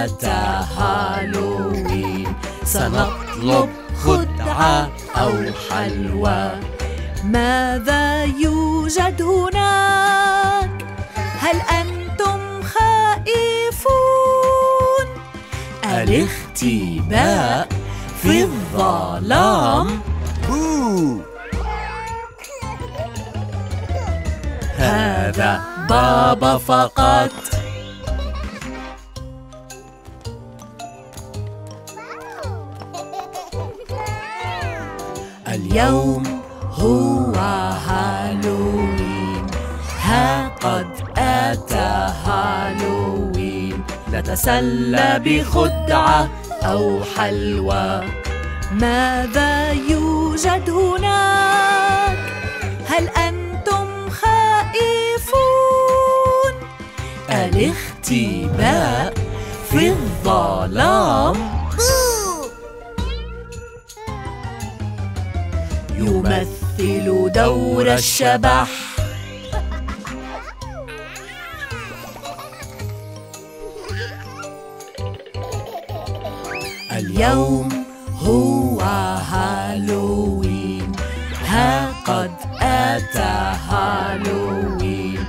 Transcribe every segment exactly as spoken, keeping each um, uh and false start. متى هالوين سنطلب خدعة أو حلوى. ماذا يوجد هناك؟ هل أنتم خائفون؟ الاختباء في الظلام. هذا بابا فقط. اليوم هو هالوين، ها قد أتى هالوين، نتسلى بخدعة أو حلوى. ماذا يوجد هناك؟ هل أنتم خائفون؟ الاختباء في الظلام. يمثل دور الشبح. اليوم هو هالوين، ها قد أتى هالوين،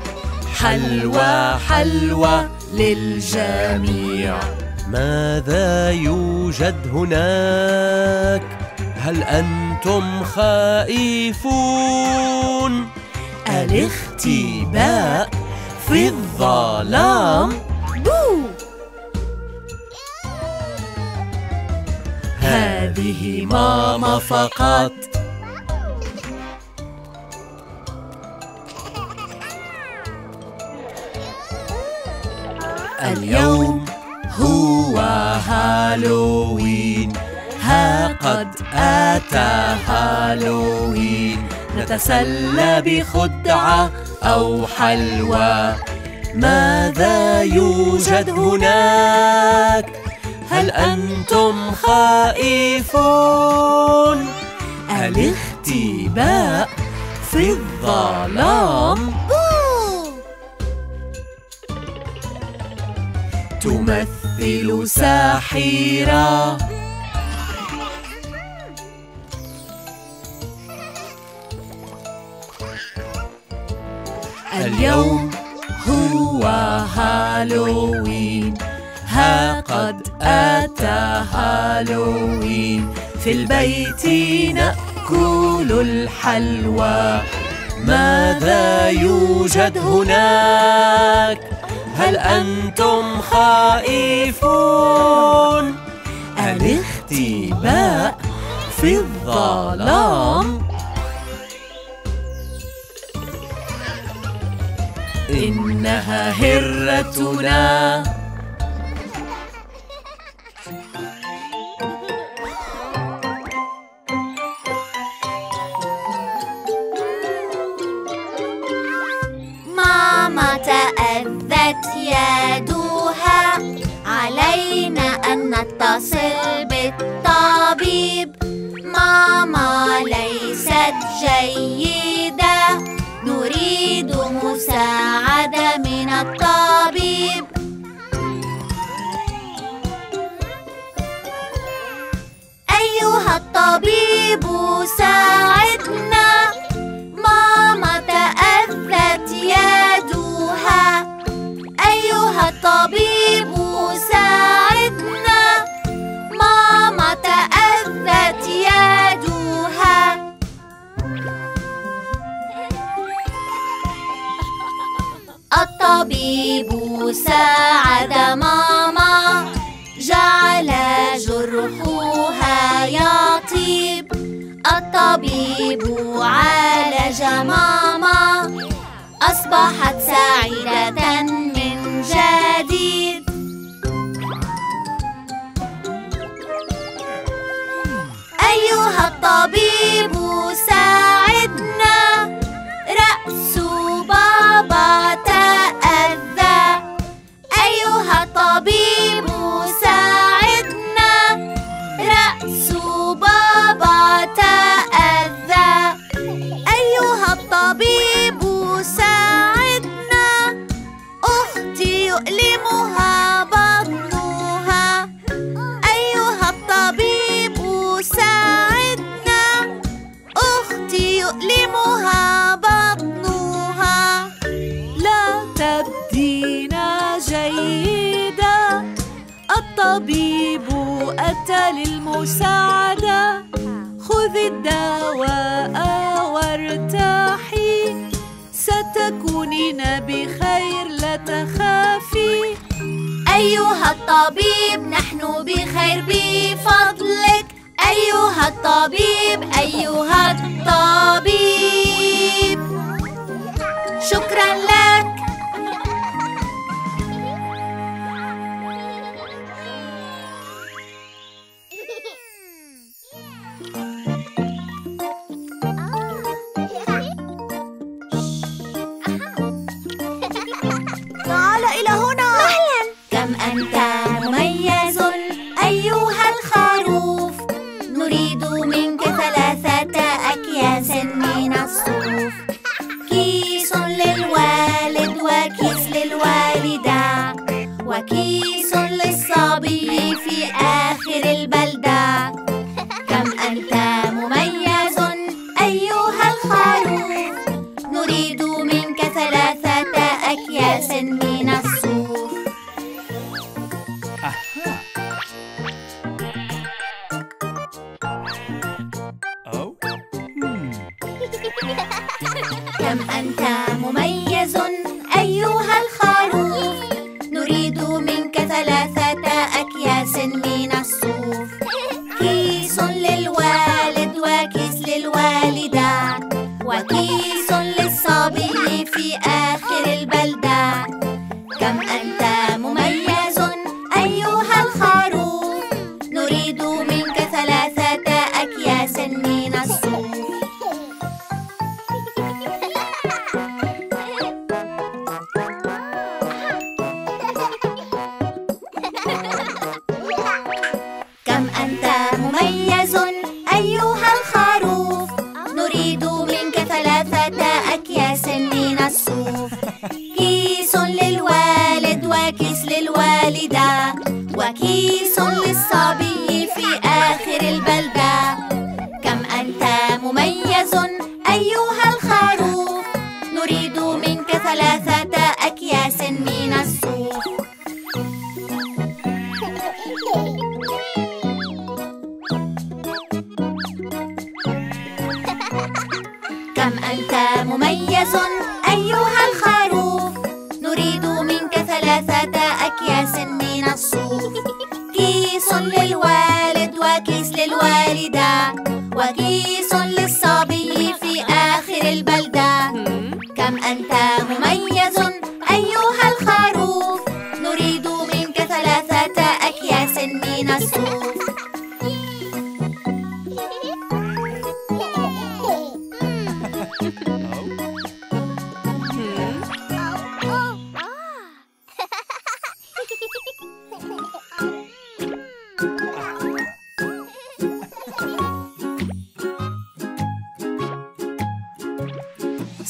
حلوى حلوى للجميع. ماذا يوجد هناك؟ هل أنتم خائفون؟ الاختباء في الظلام. بو! هذه ماما فقط. اليوم هو هالوين، ها قد أتى هالوين، نتسلى بخدعة أو حلوى. ماذا يوجد هناك؟ هل أنتم خائفون؟ الاختباء في الظلام. تمثل ساحرة. اليوم هو هالوين، ها قد أتى هالوين، في البيت نأكل الحلوى. ماذا يوجد هناك؟ هل أنتم خائفون؟ الاختباء في الظلام. إنها هرتنا. ماما تأذت يدها، علينا أن نتصل بالطبيب. ماما ليست جيدة، نريد مساعدة من الطبيب. أيها الطبيب ساعدنا، ماما تأذت يدها. أيها الطبيب ساعدنا، ماما تأذت يدها. الطبيب ساعد ماما، جعل جرحها يطيب. الطبيب عالج ماما، أصبحت سعيدة من جديد. أيها الطبيب ساعدنا، رأس بابا تأذى. أيها الطبيب ساعدنا، رأس بابا تأذى. أيها الطبيب ساعدنا، أختي يؤلمها بطنها. الطبيب أتى للمساعدة، خذي الدواء وارتاحي، ستكونين بخير لا تخافي. أيها الطبيب نحن بخير بفضلك، أيها الطبيب أيها الطبيب شكرا لك.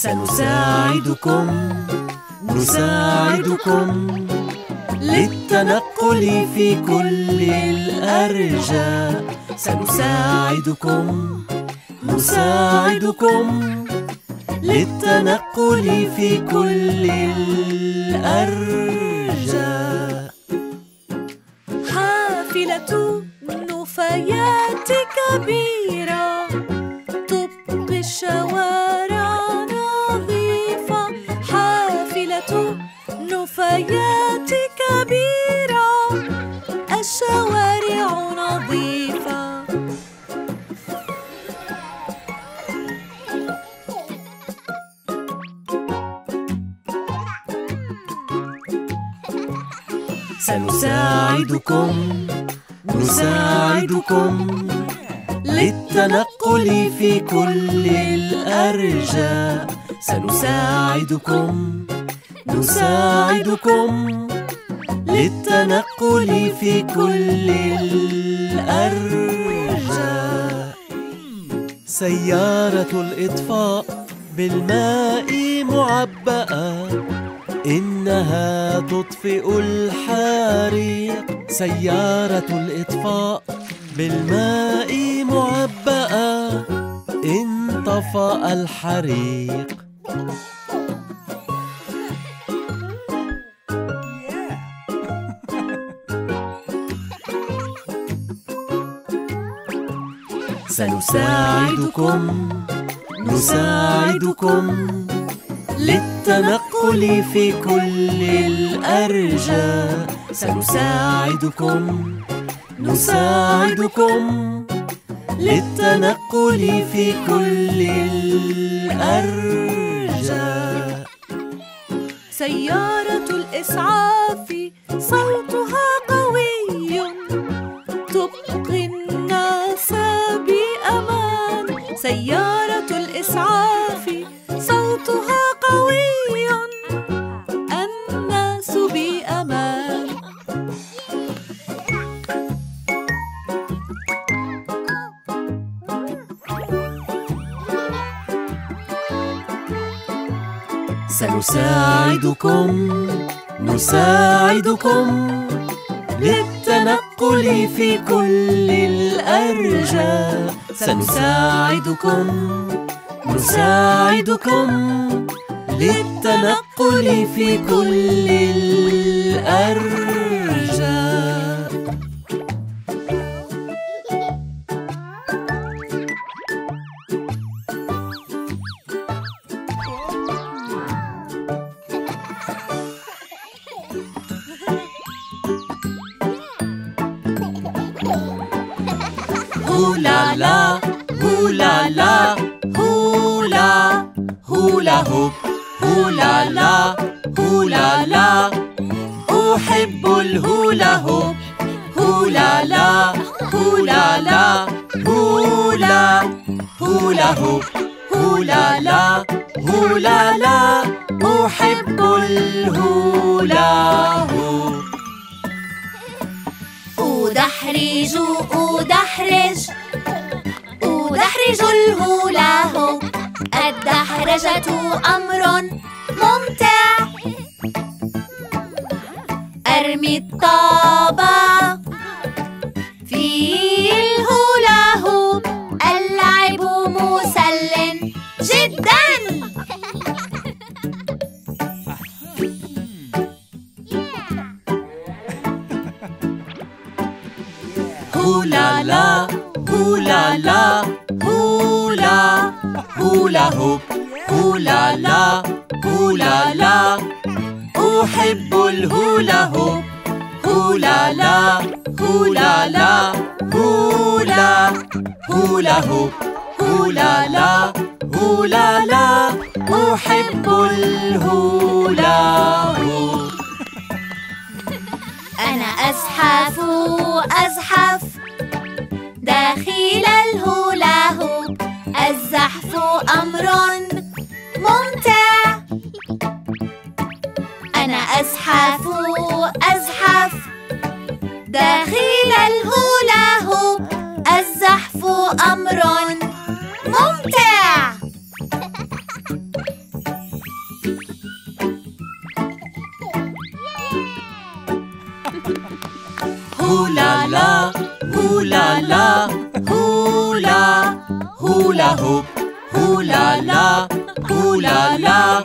سنساعدكم نساعدكم للتنقل في كل الأرجاء، سنساعدكم نساعدكم للتنقل في كل الأرجاء. حافلة نفايات كبيرة تبقي الشوارع نفايات كبيرة، الشوارع نظيفة. سنساعدكم نساعدكم للتنقل في كل الأرجاء، سنساعدكم نساعدكم للتنقل في كل الأرجاء. سيارة الإطفاء بالماء معبأة، إنها تطفئ الحريق. سيارة الإطفاء بالماء معبأة، إن طفأ الحريق. سنساعدكم نساعدكم للتنقل في كل الأرجاء. سنساعدكم نساعدكم للتنقل في كل الأرجاء. سيارة الإسعاف صوتها قوي تبقي الناس بأمان. سيارة الإسعاف صوتها قوي الناس بأمان. سنساعدكم نساعدكم للتنقل في كل الأرجاء. سنساعدكم نساعدكم للتنقل في كل الأرجاء. هولا لا هولا لا هولا هولا هوب هولا لا هولا لا. أحب الهولا هوب. هولا لا هولا لا هولا هولا هوب هولا لا هولا لا. أحب الهولا هوب. أدحرج أدحرج أدحرج الهولا هوب. الدحرجة أمر ممتع. أرمي الطابة في الهولا هوب. اللعب مسل جدا. هولا لا هولا لا هولا هولا هوب هولا لا هولا لا. أحب الهولا هوب. هولا لا هولا لا هولا هولا هوب هولا لا هولا لا. أحب الهولا هوب. أنا أزحف أزحف داخل الهولا هوب. الزحف أمر ممتع. أنا أزحف أزحف داخل الهولا هوب. الزحف أمر ممتع. هولا لا هولا لا هولا هولا هوب هولا لا هولا لا.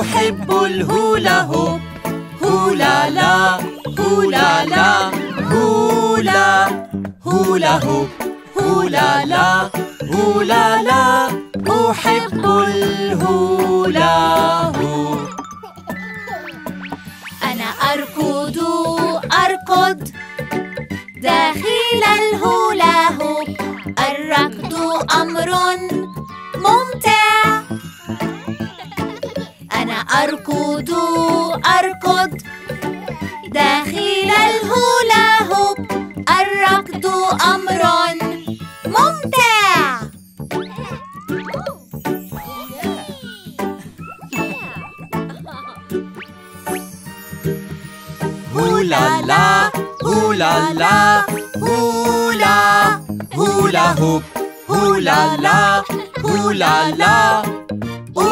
أحب الهولا هوب. هولا لا هولا لا هولا هولا هوب هولا لا هولا لا. أحب الهولا هوب. أنا أركض أركض داخل الهولا هوب. الركض أمر ممتع. أنا أركض أركض داخل الهولا هوب. الركض أمر ممتع. هولا لا هولا لا هولا هولا هوب هولا لا هولا لا.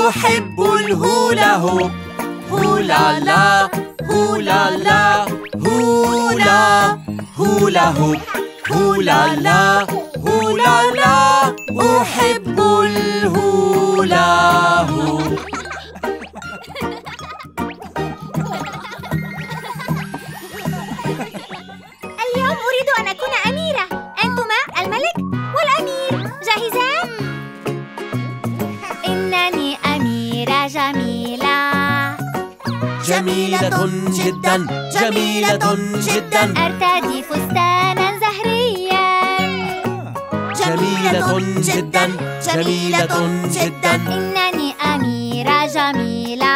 أحب الهولا هوب. هولا لا هولا لا هولا هولا هوب هولا لا هولا لا. أحب الهولا هوب. اليوم أريد أن أكون أميرة. أنتما الملك والأميرة. جميلة جدا جميلة جدا. أرتدي فستانا زهريا. جميلة جدا جميلة جدا. إنني أميرة جميلة.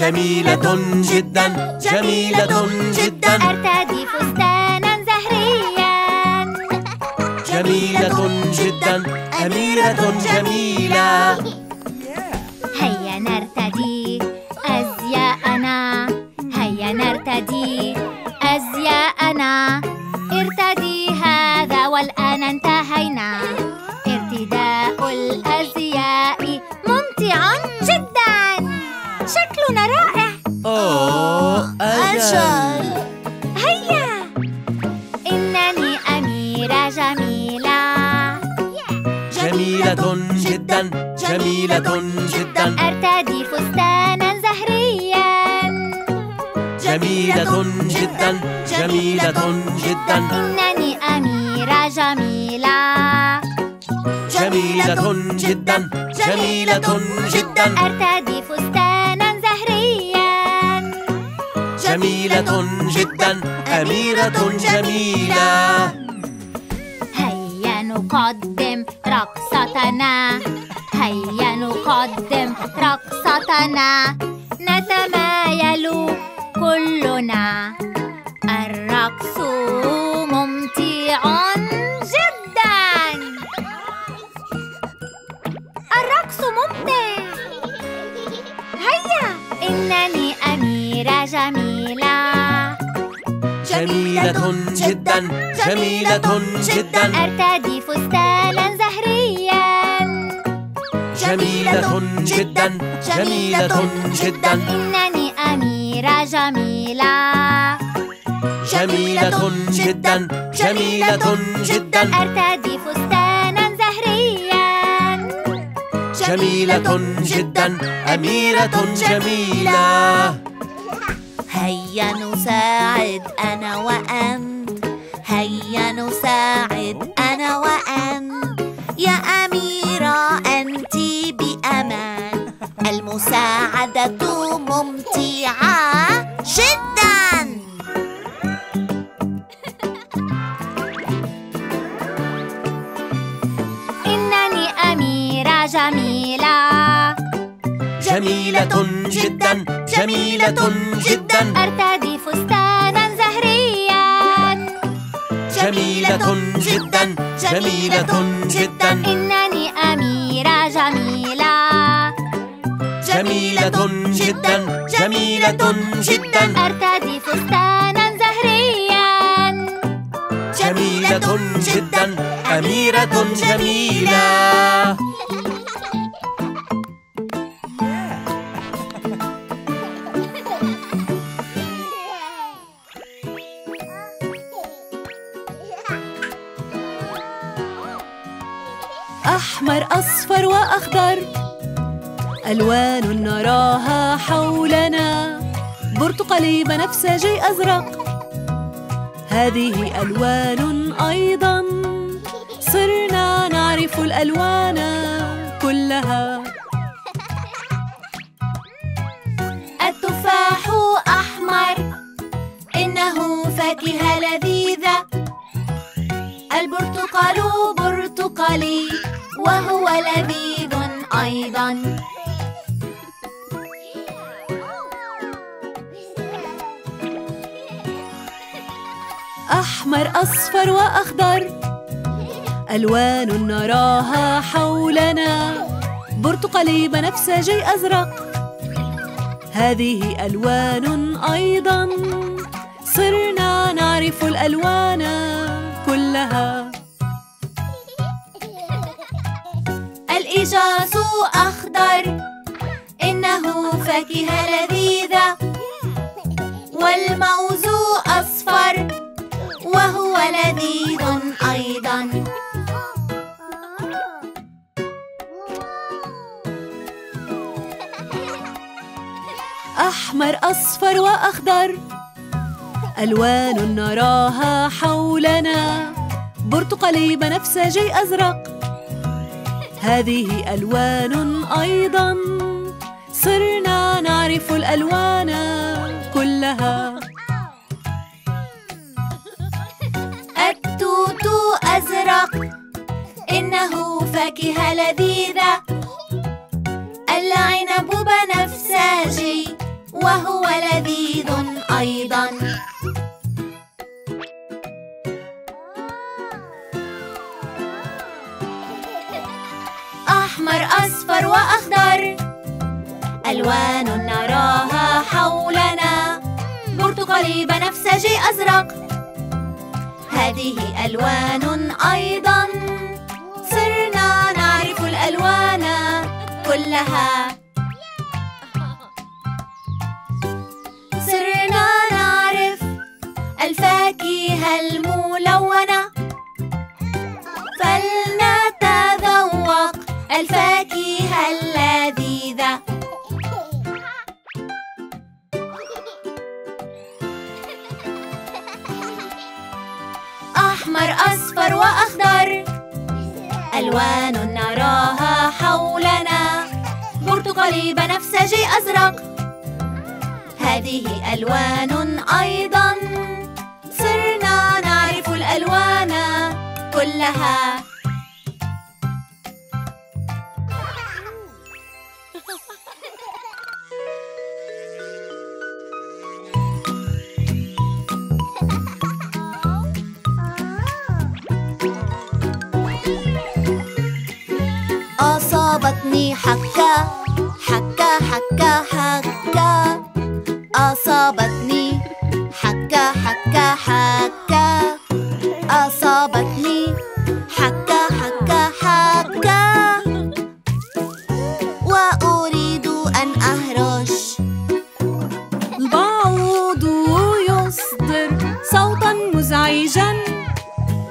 جميلة جدا جميلة جدا. أرتدي فستانا زهريا. جميلة جدا أميرة جميلة. هيا نرتدي أزياءنا. هيا نرتدي أزياءنا. ارتدي هذا والآن انتهينا. ارتداء الأزياء ممتع جدا. شكلنا رائع. أوه أجل. هيا. إنني أميرة جميلة. جميلة جدا جميلة جدا. أرتدي فستانا زهريا. جميلة جدا جميلة جدا. إنني أميرة جميلة. جميلة جدا جميلة جدا. أرتدي فستانا زهريا. جميلة جدا أميرة جميلة. هيا نقدم رقصتنا. هيا نقدم رقصتنا. نتمايل كلنا. الرقص ممتع جدا. الرقص ممتع. هيا. إنني أميرة جميلة. جميلة جدا جميلة جدا. أرتدي فستانا زهريا. جميلة جدا جميلة جدا. إنني أميرة جميلة. جميلة جدا جميلة جدا. أرتدي فستانا زهريا. جميلة جدا أميرة جميلة. هيا نساعد أنا وأنت. هيا نساعد أنا وأنت. يا أميرة أنت بأمان. المساعدة ممتعة جدا. إنني أميرة جميلة. جميلة جدا جميلة جدا. أرتدي فستانا زهريا. جميلة جدا جميلة جدا. إنني أميرة جميلة. جميلة جدا جميلة جدا. أرتدي فستانا زهريا. جميلة جدا أميرة جميلة. أحمر أصفر وأخضر ألوان نراها حولنا. برتقالي بنفسجي أزرق. هذه ألوان أيضا. صرنا نعرف الألوان كلها. التفاح أحمر. إنه فاكهة لذيذة. البرتقال برتقالي وهو لذيذ أيضاً. أحمر أصفر وأخضر ألوان نراها حولنا. برتقالي بنفسجي أزرق. هذه ألوان أيضاً. صرنا نعرف الألوان كلها. الإجاز أخضر. إنه فاكهة لذيذة. والموز أصفر وهو لذيذ أيضا. أحمر أصفر وأخضر ألوان نراها حولنا. برتقالي بنفسجي أزرق. هذه ألوان أيضاً. صرنا نعرف الألوان كلها. التوت أزرق، إنه فاكهة لذيذة. العنب بنفسجي، وهو لذيذ أيضا. أحمر، أصفر وأخضر، ألوان نراها حولنا. برتقالي بنفسجي أزرق، هذه ألوان أيضا. صرنا نعرف الألوان كلها. صرنا نعرف الفاكهة الملونة. فلنتذوق الفاكهة اللذيذة. أحمر، أصفر وأخضر، ألوان نراها حولنا. برتقالي بنفسجي أزرق، هذه ألوان أيضا. صرنا نعرف الألوان كلها. أصابتني حكة حكة حكة حكة. أصابتني حكة حكة حكة. أصابتني حكة حكة حكة. وأريد أن أهرش. بعوض يصدر صوتا مزعجا.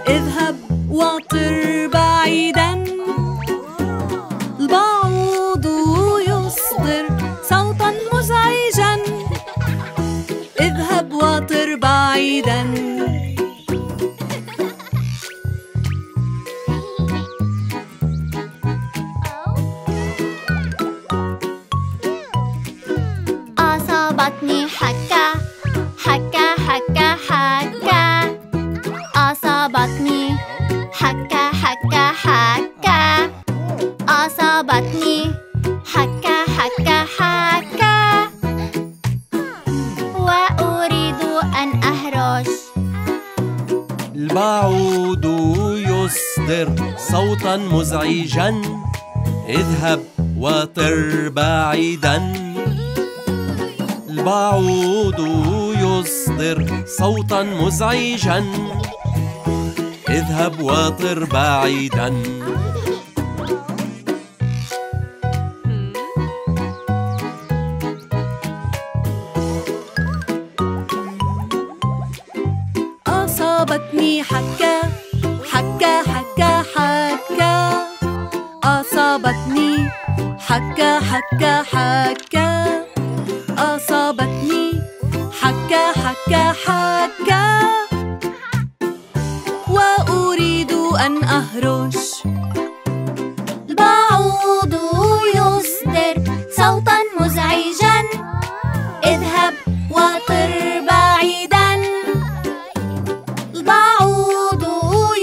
اذهب واطر بعيدا. البعوض يصدر صوتا مزعجا. اذهب واطر بعيدا. أصابتني حكة حكة حكة حكة. أصابتني حكة حكة حكة. أصابتني حكة حكة حكة. وأريد أن أهرش. البعوض يصدر صوتا مزعجا. اذهب واطر بعيدا. البعوض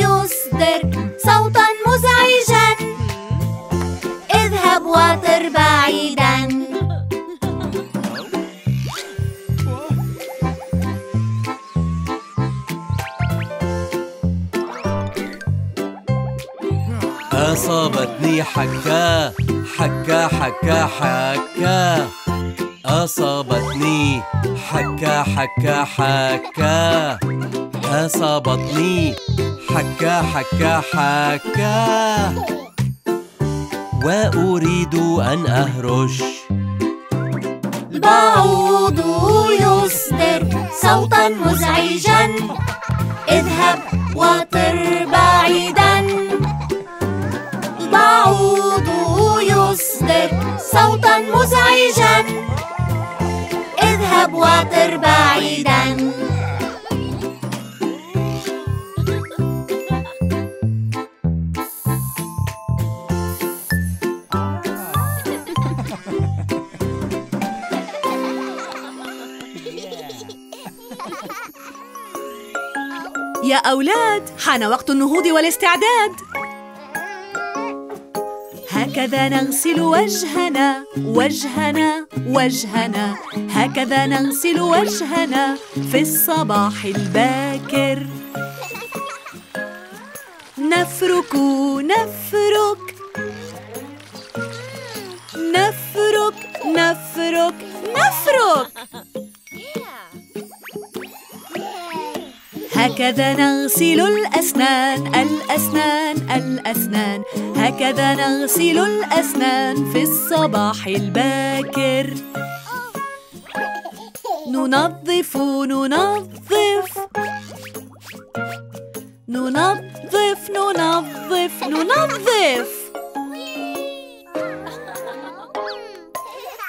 يصدر صوتا مزعجا. اذهب واطر بعيدا. أصابتني حكة حكة حكة حكة. أصابتني حكة حكة حكة. أصابتني حكة حكة حكة. وأريد أن أهرش. البعوض يصدر صوتا مزعجا. اذهب واطر بعيدا. البعوض يصدر صوتا مزعجا. اذهب واطر بعيدا. أصابتني حكة حكة حكة حكة. أصابتني حكة حكة حكة. أصابتني حكة حكة حكة. وأريد أن أهرش. البعوض يصدر صوتا مزعجا. اذهب واطر بعيدا. البعوض يصدر صوتا مزعجا. اذهب واطر بعيدا. يا أولاد، حان وقت النهوض والاستعداد. هكذا نغسل وجهنا وجهنا وجهنا، هكذا نغسل وجهنا في الصباح الباكر. نفرك نفرك نفرك نفرك نفرك، هكذا نغسل الأسنان الأسنان الأسنان، هكذا نغسل الأسنان في الصباح الباكر. ننظف ننظف ننظف ننظف ننظف،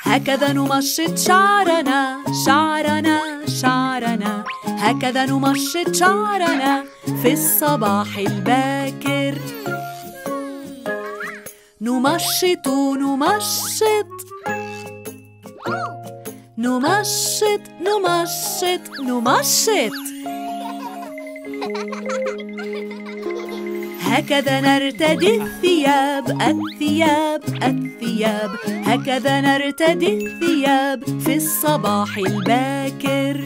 هكذا نمشط شعرنا شعرنا شعرنا، هكذا نمشط شعرنا في الصباح الباكر. نمشط نمشط نمشط نمشط نمشط، هكذا نرتدي الثياب الثياب الثياب، هكذا نرتدي الثياب في الصباح الباكر.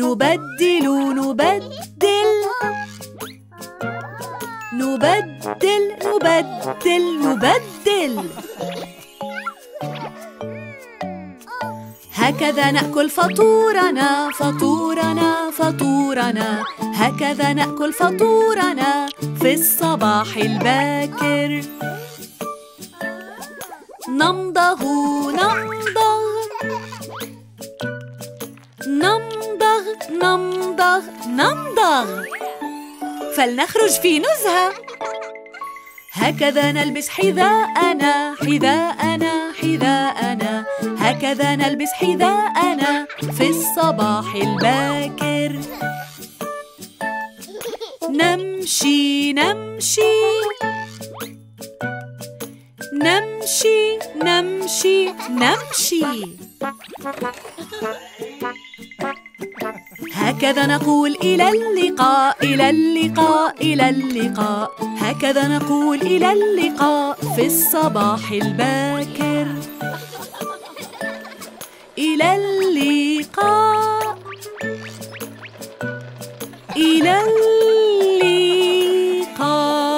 نبدل نبدل نبدل نبدل نبدل، هكذا نأكل فطورنا فطورنا فطورنا، هكذا نأكل فطورنا في الصباح الباكر. نمضغ نمضغ نمضغ نمضغ نمضغ، فلنخرج في نزهة. هكذا نلبس حذاءنا حذاءنا حذاءنا، هكذا نلبس حذاءنا في الصباح الباكر. نمشي نمشي نمشي نمشي نمشي، هكذا نقول إلى اللقاء إلى اللقاء إلى اللقاء، هكذا نقول إلى اللقاء في الصباح الباكر. إلى اللقاء إلى اللقاء.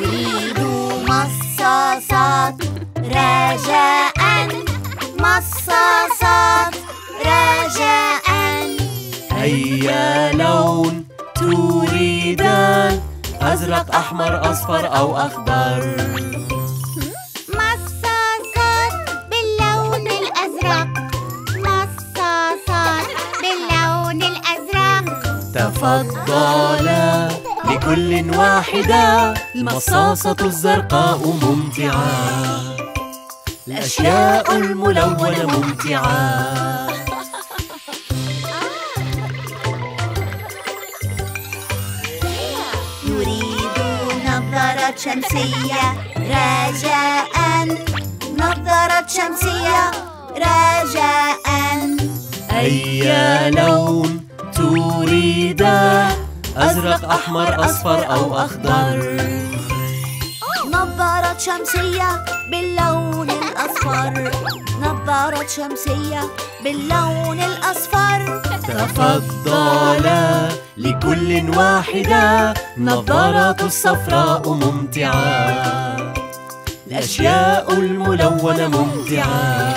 نريد مصاصات رجاء، مصاصات رجاء. أي لون تريدان؟ أزرق، أحمر، أصفر أو أخضر؟ تفضلا، لكل واحدة. المصاصة الزرقاء ممتعة، الأشياء الملونة ممتعة. نريد نظارة شمسية رجاء، نظارة شمسية رجاء. أي لون تريد؟ أزرق، أحمر، أصفر أو أخضر؟ نظارة شمسية باللون الأصفر، نظارة شمسية باللون الأصفر. تفضلا، لكل واحدة. نظارة الصفراء ممتعة، الأشياء الملونة ممتعة.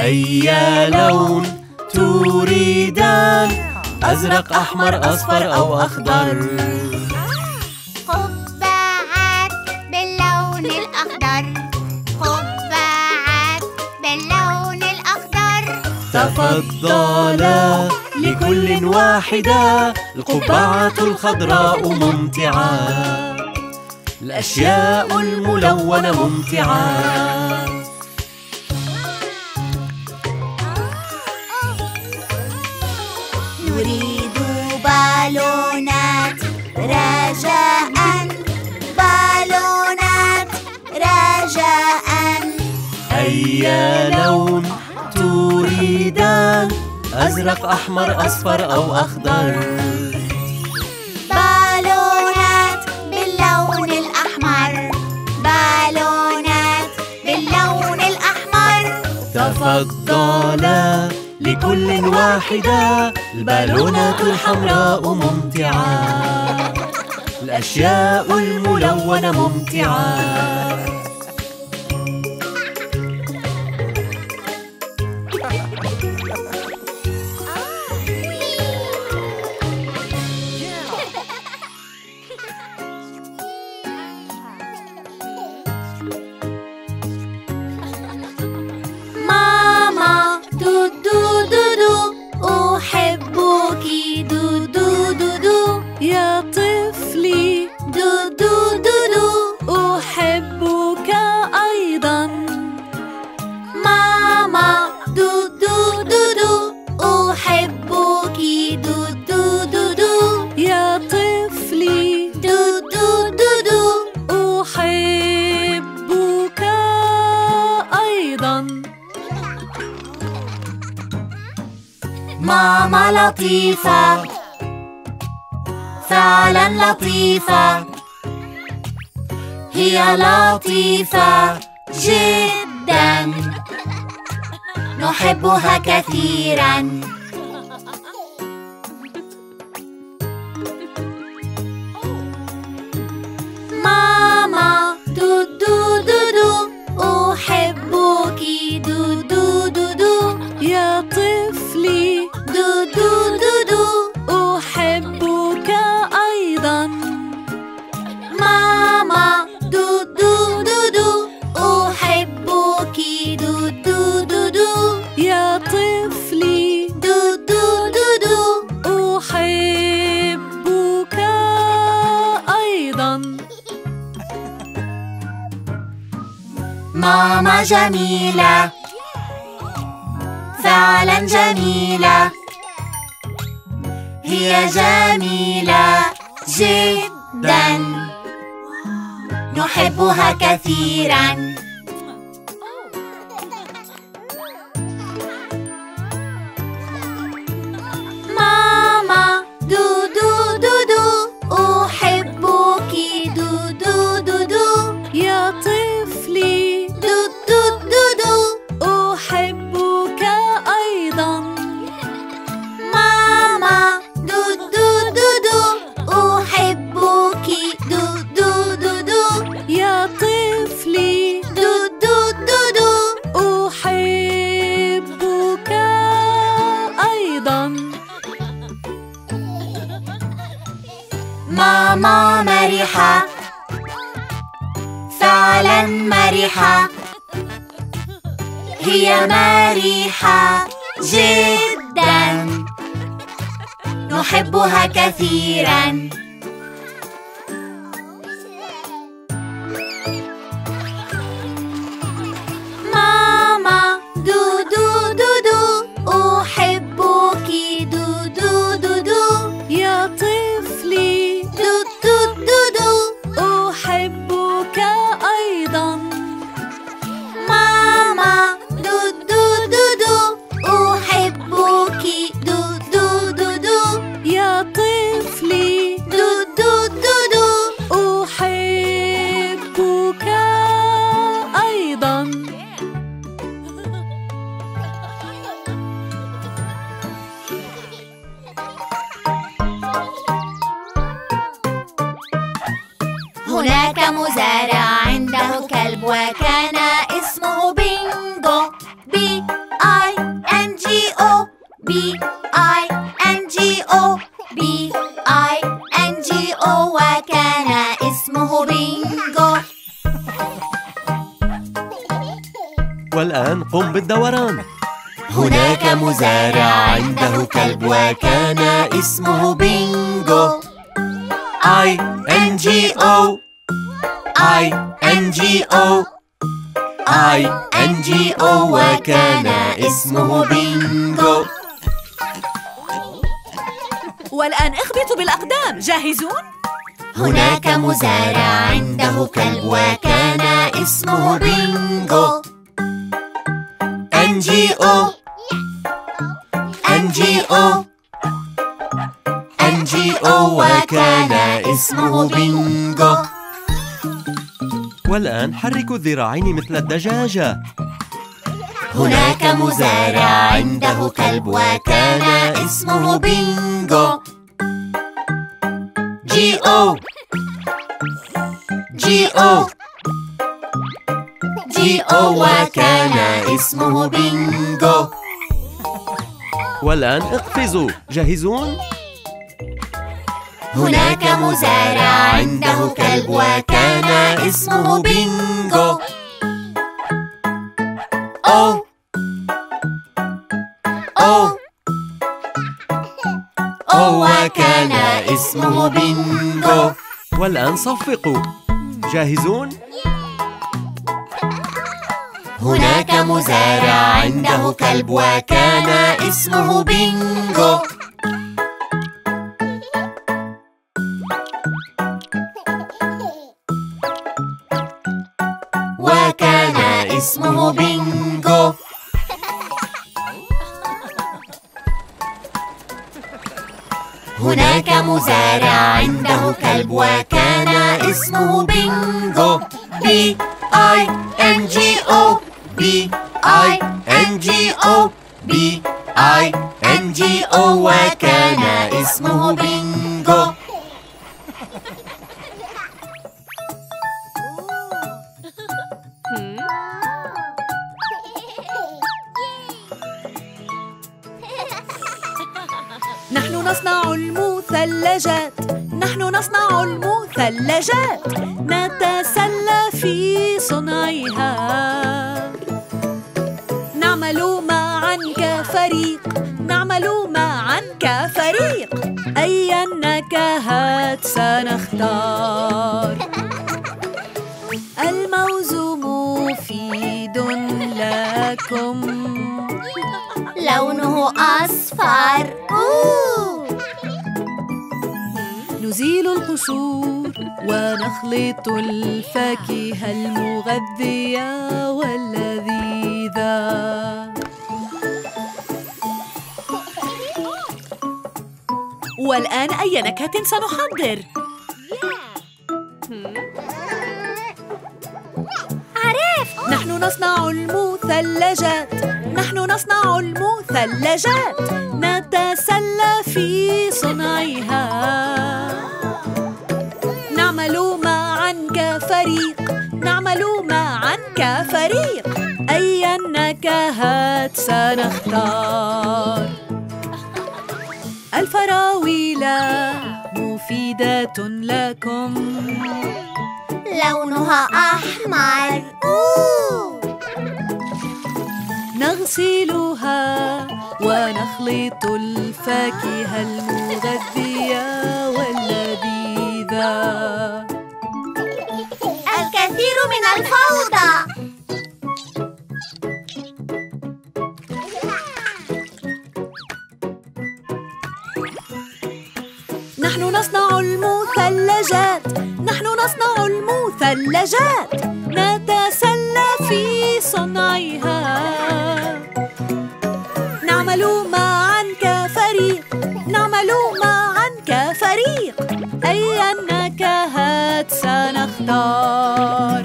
أي لون تريدان؟ أزرق، أحمر، أصفر أو أخضر؟ قبعات باللون الأخضر، قبعات باللون الأخضر. تفضلا، لكل واحدة. القبعة الخضراء ممتعة، الأشياء الملونة ممتعة. نريد بالونات رجاء، بالونات رجاء. أي لون تريدان؟ أزرق، أحمر، أصفر أو أخضر؟ بالونات باللون الأحمر، بالونات باللون الأحمر. تفضلا، لكل واحدة البالونات الحمراء ممتعة. الأشياء الملونة ممتعة. ماما لطيفة، فعلا لطيفة، هي لطيفة جدا، نحبها كثيرا. ماما دو دو دو دو، أحبك دو دو دو دو يا طفلي، دو دو دو دو أحبك أيضا. ماما دو دو دو دو، أحبك دو دو دو دو يا طفلي، دو دو دو دو أحبك أيضا. ماما جميلة، فعلا جميلة، هي جميلة جدا، نحبها كثيرا. ماما دو دو دو دو، أحبك دو دو دو دو يا طفلي، دو دو دو دو أحبك أيضا. ماما دو دو دو دو، أحبك دو دو دو دو يا طفلي، دو دو دو دو أحبك أيضا. ماما مرحة، فعلا مرحة، هي مرحة جدا، نحبها كثيرا. ماما دو دو دو دو، أحبك دو دو دو دو يا طفلي، دو دو دو دو أحبك أيضا. ماما دو دو دو دو، أحبك دو دو دو دو يا طفلي، دو دو دو دو أحبك أيضا. هناك مزارع عنده كلب وكان اسمه بينجو، بي اي ان جي او، بي اي ان جي او، بي اي ان جي او، وكان اسمه بينجو. والآن قم بالدوران. هناك مزارع عنده كلب وكان اسمه بينجو، اي ان جي او. آي إن جي أو آي إن جي أو وكان اسمه بينجو. والآن اخبطوا بالأقدام، جاهزون؟ هناك مزارع عنده كلب وكان اسمه بينجو. NGO NGO NGO وكان اسمه بينجو. والآن حركوا الذراعين مثل الدجاجة. هناك مزارع عنده كلب وكان اسمه بينجو. جي أو جي أو جي أو وكان اسمه بينجو. والآن اقفزوا، جاهزون؟ هناك مزارع عنده كلب وكان اسمه بينجو. أو أو أو وكان اسمه بينجو. والآن صفقوا، جاهزون؟ هناك مزارع عنده كلب وكان اسمه بينجو. وكان اسمه بينجو. هناك مزارع عنده كلب وكان اسمه بينجو. بي آي إن جي أو بي آي إن جي أو بي آي إن جي أو وكان اسمه بينجو. نحن نصنع المثلجات، نحن نصنع المثلجات، نتسلى في صنعها، نعمل معا كفريق، نعمل معا كفريق، أي نكهات سنختار؟ الموز مفيد لكم، لونه أصفر. أوه. نزيل القشور ونخلط الفاكهة المغذية واللذيذة. والآن أي نكهة سنحضر؟ عرفت! نحن نصنع المثلجات، نحن نصنع المثلجات، نتسلى في صنعها، نعمل معا كفريق، نعمل معا كفريق، أي النكهات سنختار؟ الفراولة مفيدة لكم، لونها أحمر. أوه. نغسلها ونخلط الفاكهة المغذية واللذيذة. الكثير من الفوضى. نحن نصنع المثلجات، نحن نصنع المثلجات، نتسلى في صنعها، نعمل معا كفريق، نعمل معا كفريق، أي النكهات سنختار؟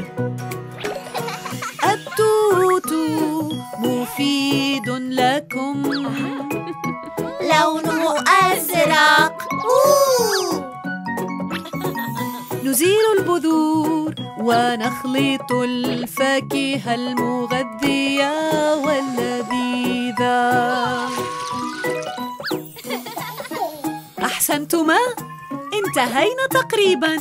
التوت مفيد لكم، لونه أزرق. أوه. نزيل البذور ونخلط الفاكهة المغذية واللذيذة. أحسنتما، انتهينا تقريبا.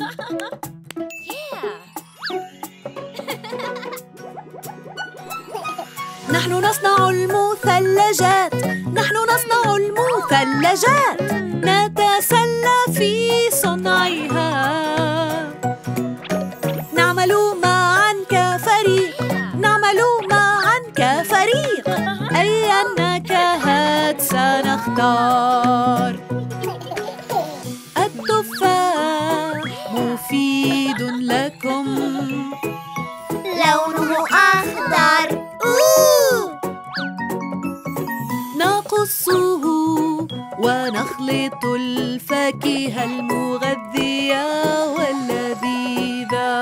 نحن نصنع المثلجات، نحن نصنع المثلجات، نتسلى في صنعها، نعمل ونخلط الفاكهة المغذية واللذيذة.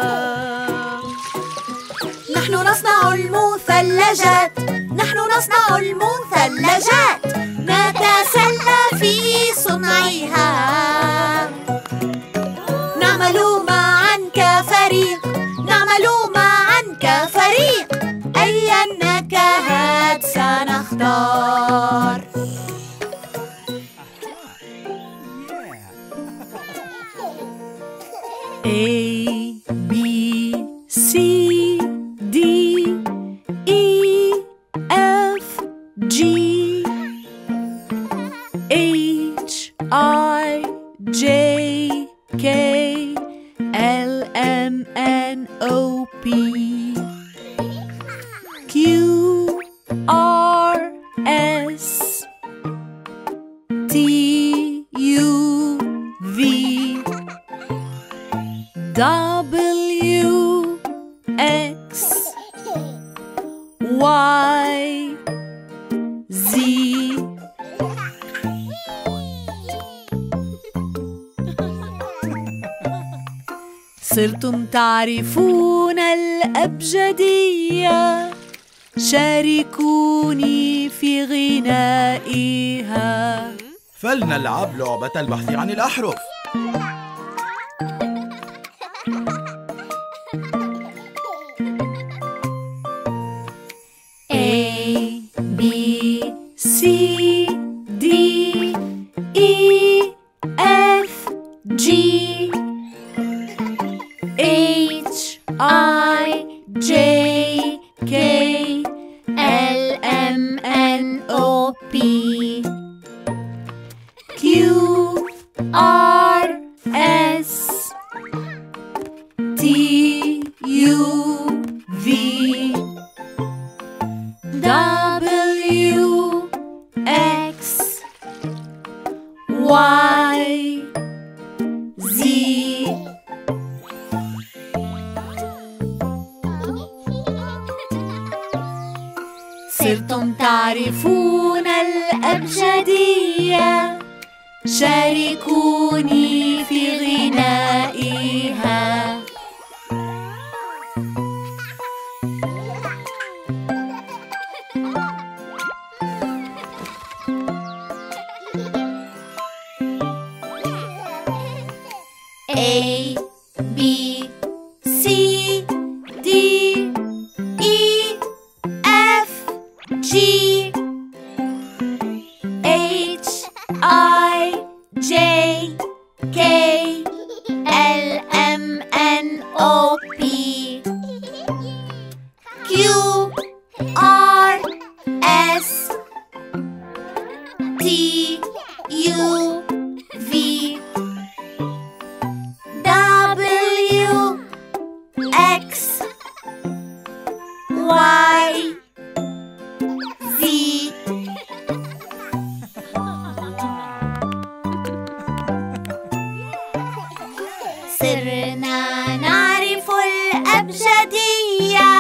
نحن نصنع المثلجات، نحن نصنع المثلجات، نتسلى في صنعها. نعمل معا كفريق، نعمل معا كفريق، أيا نكهات سنختار. A, B, C, D, E, F, G, H, I, J, K, L, M, N, O, P, Q, R, S, T, U, V, W, X, Y, Z. صرتم تعرفون الأبجدية، شاركوني في غنائها. فلنلعب لعبة البحث عن الأحرف. C, D, E, F, G, H, I, J, K, L, M, N, O, P, Q, R, S, T, U, V, W, X, Y, Z. صرتم تعرفون الأبجدية، شاركوني في غنائها. A, B, C, D, E, F, G, H, I, J, K, L, M, N, O, P, Q, R, S, T, U, V, W, X, Y, Z. صرنا نعرف الأبجدية،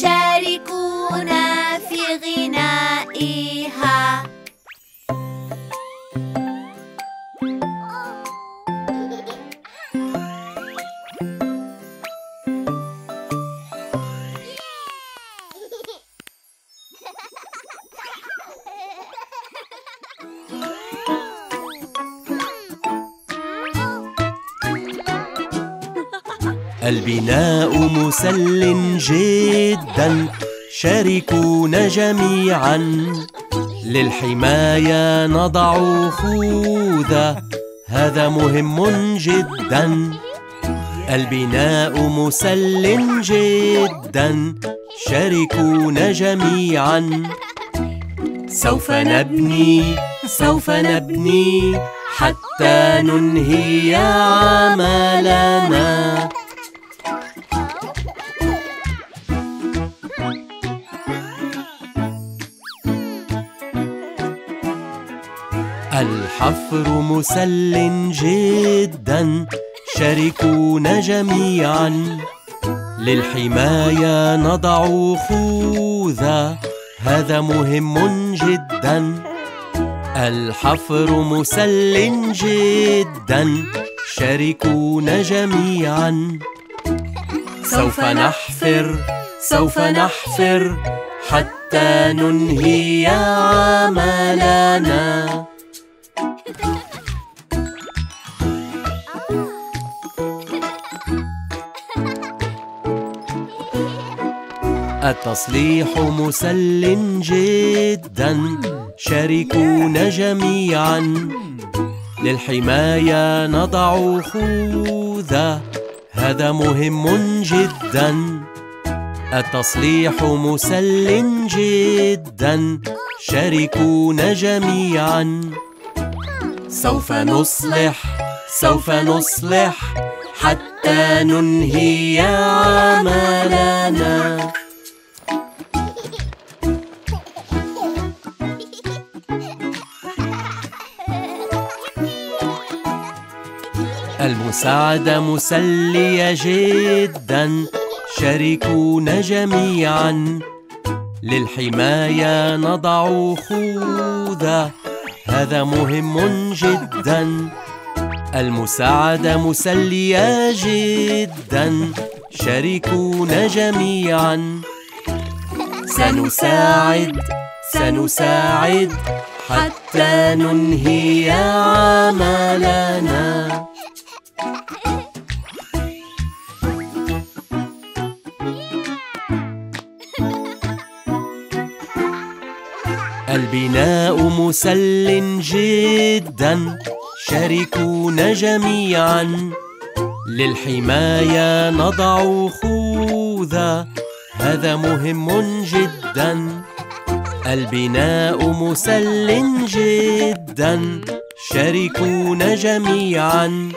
شاركونا في غنائها. البناء مسل جدا، شاركونا جميعا. للحماية نضع خوذة، هذا مهم جدا. البناء مسل جدا، شاركونا جميعا. سوف نبني، سوف نبني حتى ننهي عملنا. الحفر مسل جدا، شاركونا جميعا. للحماية نضع خوذة، هذا مهم جدا. الحفر مسل جدا، شاركونا جميعا. سوف نحفر سوف نحفر حتى ننهي عملنا. التصليح مسل جدا، شاركونا جميعا. للحماية نضع خوذة، هذا مهم جدا. التصليح مسل جدا، شاركونا جميعا. سوف نصلح سوف نصلح حتى ننهي عملنا. المساعدة مسلية جدا، شاركونا جميعا. للحماية نضع خوذة، هذا مهم جدا. المساعدة مسلية جدا، شاركونا جميعا. سنساعد سنساعد حتى ننهي عملنا. البناء مسل جدا، شاركونا جميعا. للحماية نضع خوذة، هذا مهم جدا. البناء مسل جدا، شاركونا جميعا.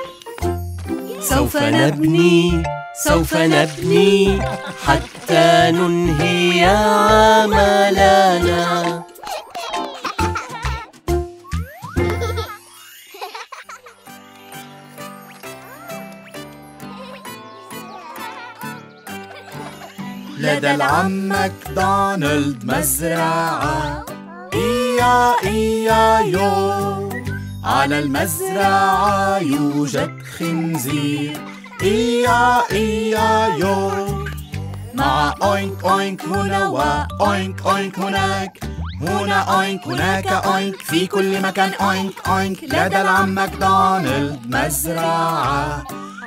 سوف نبني سوف نبني حتى ننهي عملنا. لدى العمك دونالد مزرعة، إيا إيا يو. على المزرعة يوجد خنزير، إيا إيا يو. مع أوينك أوينك هنا وأوينك أوينك هناك، هنا أوينك هناك أوينك، في كل مكان أوينك أوينك. لدى العمك دونالد مزرعة،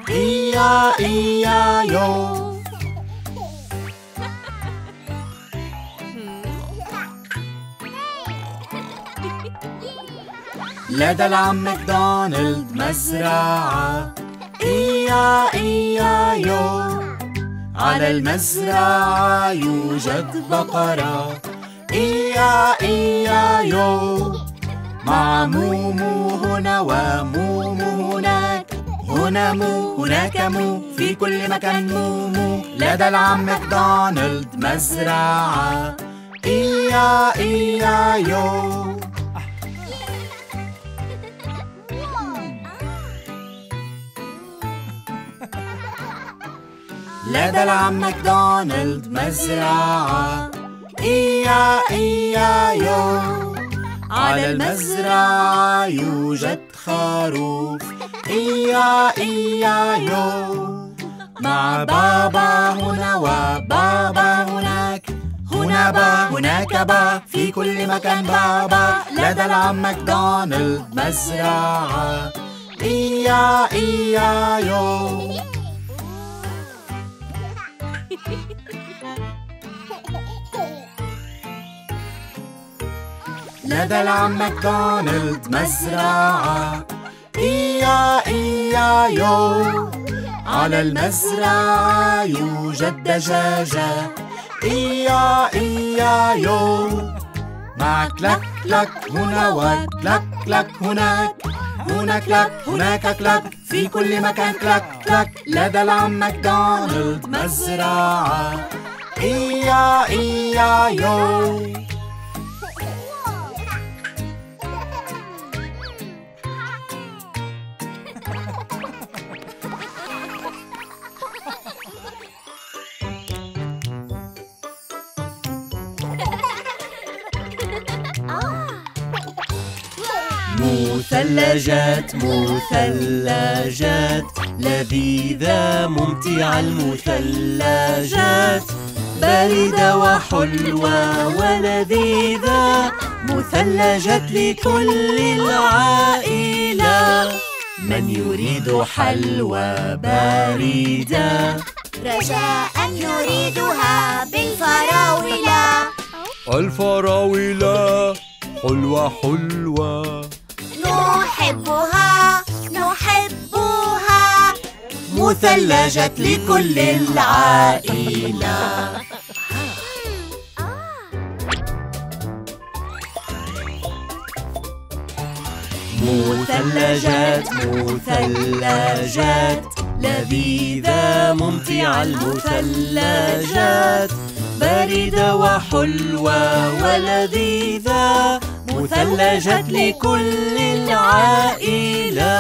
إيا إيا يو. لدى العمك دونالد مزرعة، إيا إيا يو. على المزرعة يوجد بقرة، إيا إيا يو. مع مومو هنا ومومو هناك، هنا مو هناك مو، في كل مكان مومو. لدى العمك دونالد مزرعة، إيا إيا يو. لدى العمك دونالد مزرعة، إيا إيا يو. على المزرعة يوجد خروف، إيا إيا يو. مع بابا هنا وبابا هناك، هنا با هناك با، في كل مكان بابا. لدى العمك دونالد مزرعة، إيا إيا يو. لدى العمك دونالد مزرعة، إيا إيا يو. على المزرعة يوجد دجاجة، إيا إيا يو. مع كلك كلك هنا وكلك كلك هناك، هنا كلك هناك كلك، في كل مكان كلك كلك. لدى العمك دونالد مزرعة، إيا إيا يو. مثلجات مثلجات لذيذة ممتعة المثلجات باردة وحلوة ولذيذة مثلجات لكل العائلة. من يريد حلوى باردة؟ رجاء نريدها بالفراولة. الفراولة حلوة حلوة نحبها نحبها مثلجة لكل العائلة. مثلجات مثلجات لذيذة ممتعة المثلجات باردة وحلوة ولذيذة مثلجات لكل العائلة.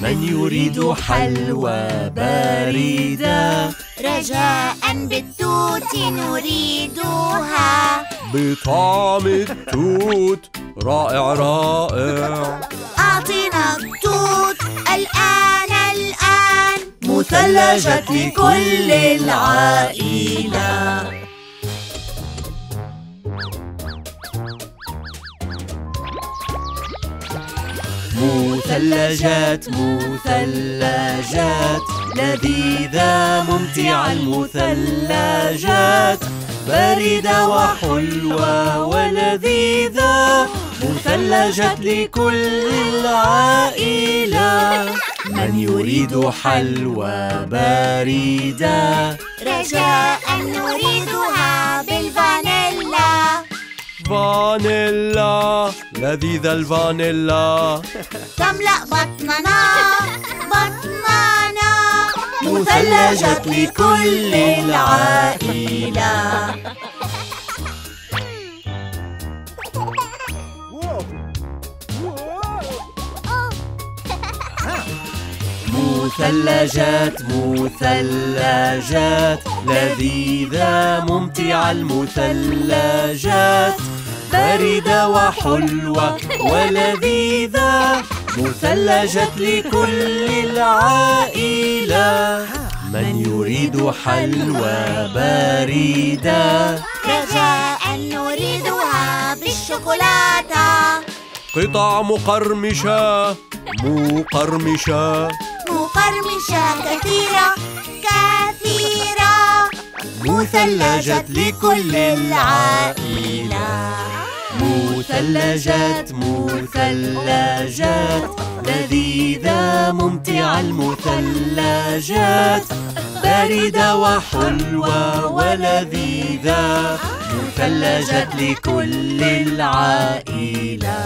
من يريد حلوى باردة؟ رجاء بالتوت نريدها. بطعم التوت رائع رائع. أعطنا التوت الآن الآن مثلجة لكل العائلة. مثلجات مثلجات لذيذة ممتعة المثلجات باردة وحلوة ولذيذة مثلجات لكل العائلة. من يريد حلوى باردة؟ رجاء نريدها بالفانيلا. فانيلا لذيذة الفانيلا تملأ بطننا بطننا مثلجة لكل العائلة. مثلجات مثلجات لذيذة ممتعة المثلجات باردة وحلوة ولذيذة مثلجات لكل العائلة. من يريد حلوى باردة؟ رجاء نريدها بالشوكولاتة. قطع مقرمشة مقرمشة مقرمشة كثيرة كثيرة مثلجة لكل العائلة. مثلجات مثلجات لذيذة ممتعة المثلجات باردة وحلوة ولذيذة مثلجة لكل العائلة.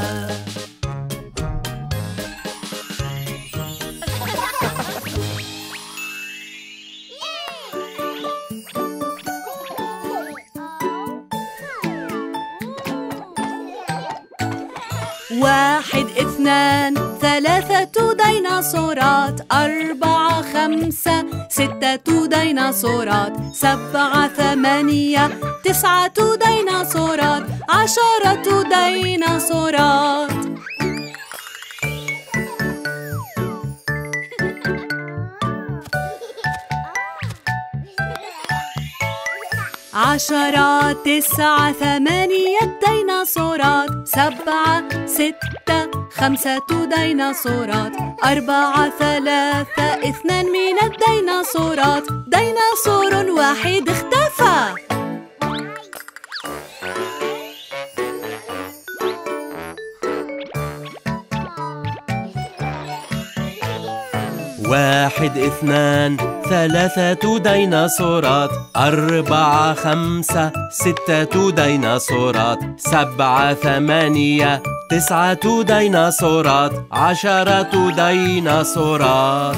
واحد اثنان ثلاثة ديناصورات، أربعة خمسة ستة ديناصورات، سبعة ثمانية تسعة ديناصورات، عشرة ديناصورات. عشرة تسعة ثمانية ديناصورات، سبعة ستة خمسة ديناصورات، أربعة ثلاثة اثنان من الديناصورات، ديناصور واحد اختفى. واحد اثنان ثلاثة ديناصورات، أربعة خمسة ستة ديناصورات، سبعة ثمانية تسعة ديناصورات، عشرة ديناصورات.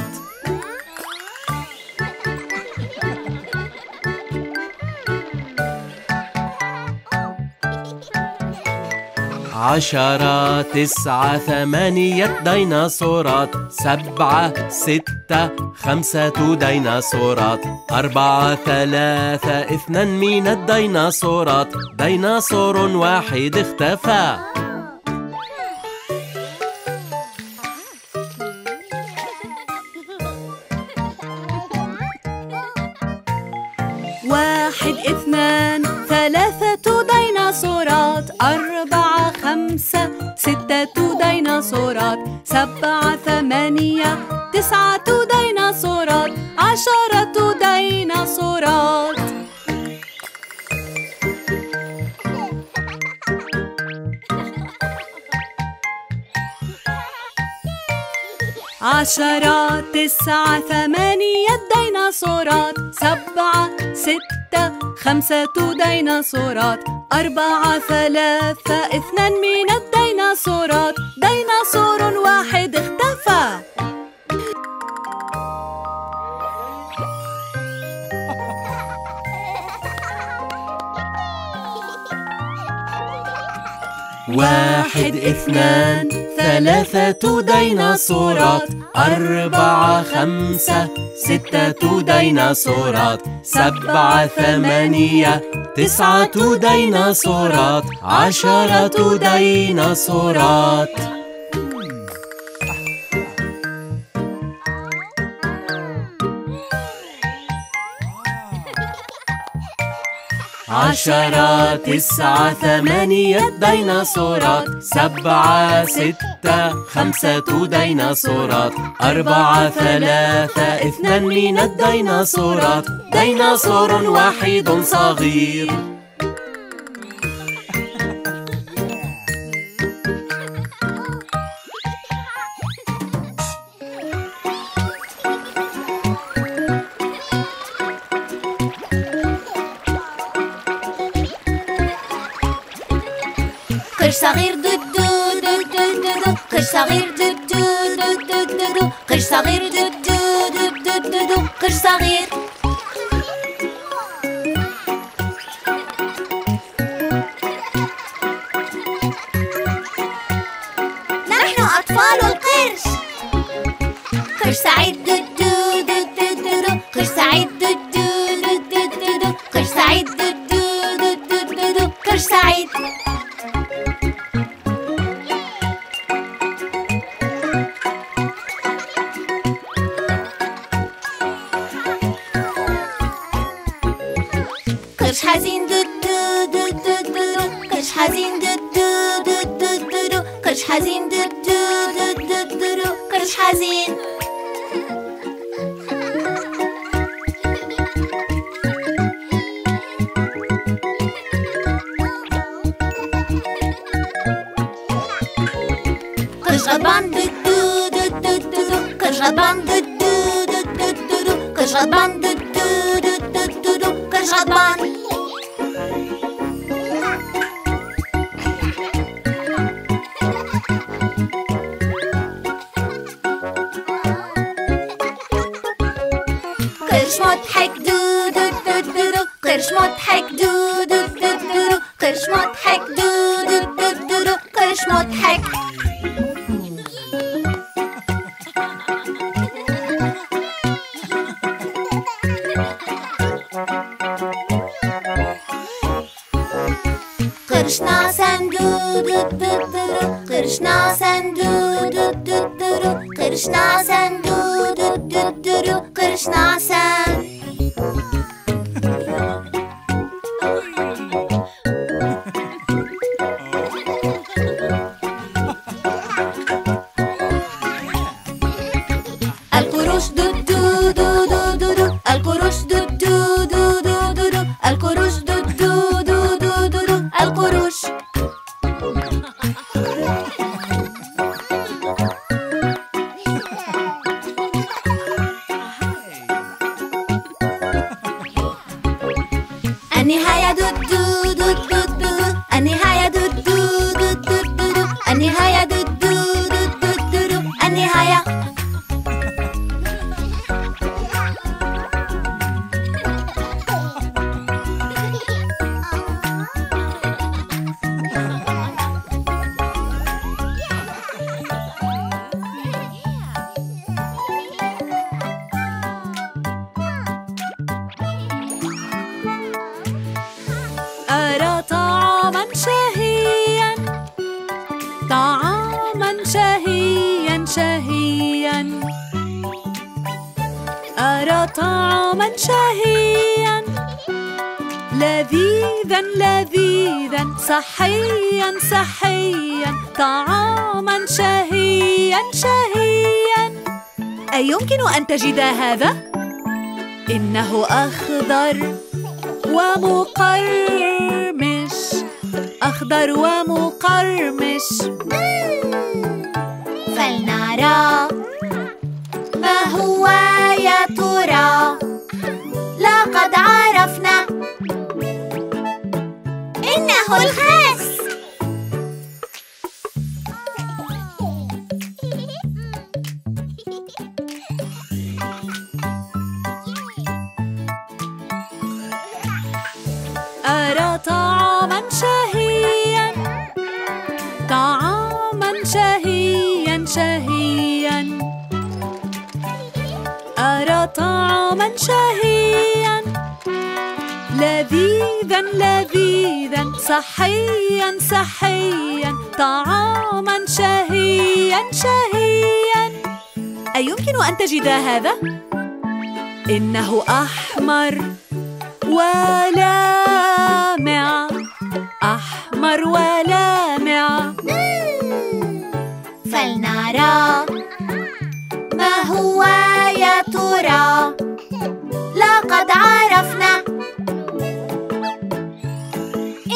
عشرة تسعة ثمانية ديناصورات، سبعة ستة خمسة ديناصورات، أربعة ثلاثة اثنان من الديناصورات، ديناصور واحد اختفى. واحد اثنان ثلاثة ديناصورات، أربعة خمسة ستة ديناصورات، سبعة ثمانية تسعة ديناصورات، عشرة ديناصورات. عشرة تسعة ثمانية ديناصورات، سبعة ستة خمسة ديناصورات، أربعة ثلاثة اثنان من الديناصورات، ديناصور واحد اختفى. واحد اثنان ثلاثة ديناصورات، أربعة خمسة ستة ديناصورات، سبعة ثمانية تسعة ديناصورات، عشرة ديناصورات. عشرة تسعة ثمانية ديناصورات، سبعة ستة خمسة ديناصورات، أربعة ثلاثة اثنان من الديناصورات، ديناصور واحد صغير. قش صغير دو دو دو دو دو، قش صغير دو دو دو دو دو، قش صغير دو دو دو دو دو، قش صغير. نحن أطفال القرش. قش سعيد دو دو دو دو دو، قش سعيد دو دو دو دو دو، قش سعيد دو دو دو دو دو، قش سعيد. قرش حزين دو دو دو دو دو، قرش حزين دو دو دو دو دو، قرش حزين دو دو دو دو دو، قرش حزين. قرش غضبان دو دو دو دو دو، قرش غضبان دو دو دو دو دو، قرش غضبان دو دو دو دو دو، قرش غضبان. قرش مضحك دو دو دو دو، قرش مضحك دو دو دو دو، قرش مضحك دو دو دو دو، قرش مضحك. قرش ناعسان دو دو دو دو، قرش ناعسان دو دو دو دو، قرش ناعسان دو دو دو دو، قرش ناعسان. القروش دو دو دو دو دو، القروش دو دو دو دو دو، القروش دو دو دو دو دو، القروش. النهاية دو دو دو دو دو، النهاية دو دو دو دو دو، النهاية دو دو دو دو دو، النهاية. أرى طعاماً شهياً، طعاماً شهياً شهياً، أرى طعاماً شهياً. لذيذا لذيذا صحيا صحيا طعاما شهيا شهيا. أيمكن أن تجد هذا؟ إنه أخضر ومقرمش، أخضر ومقرمش. فلنرى ما هو يا ترى. لقد عرفنا، إنه الخس. أرى طعاما شهيا، طعاما شهيا شهيا. أرى طعاما شهيا لذيذا لذيذا صحيا صحيا طعاما شهيا شهيا. أيمكن أن تجد هذا؟ إنه أحمر ولامع، أحمر ولامع. فلنرى ما هو يا ترى. لقد عرفنا،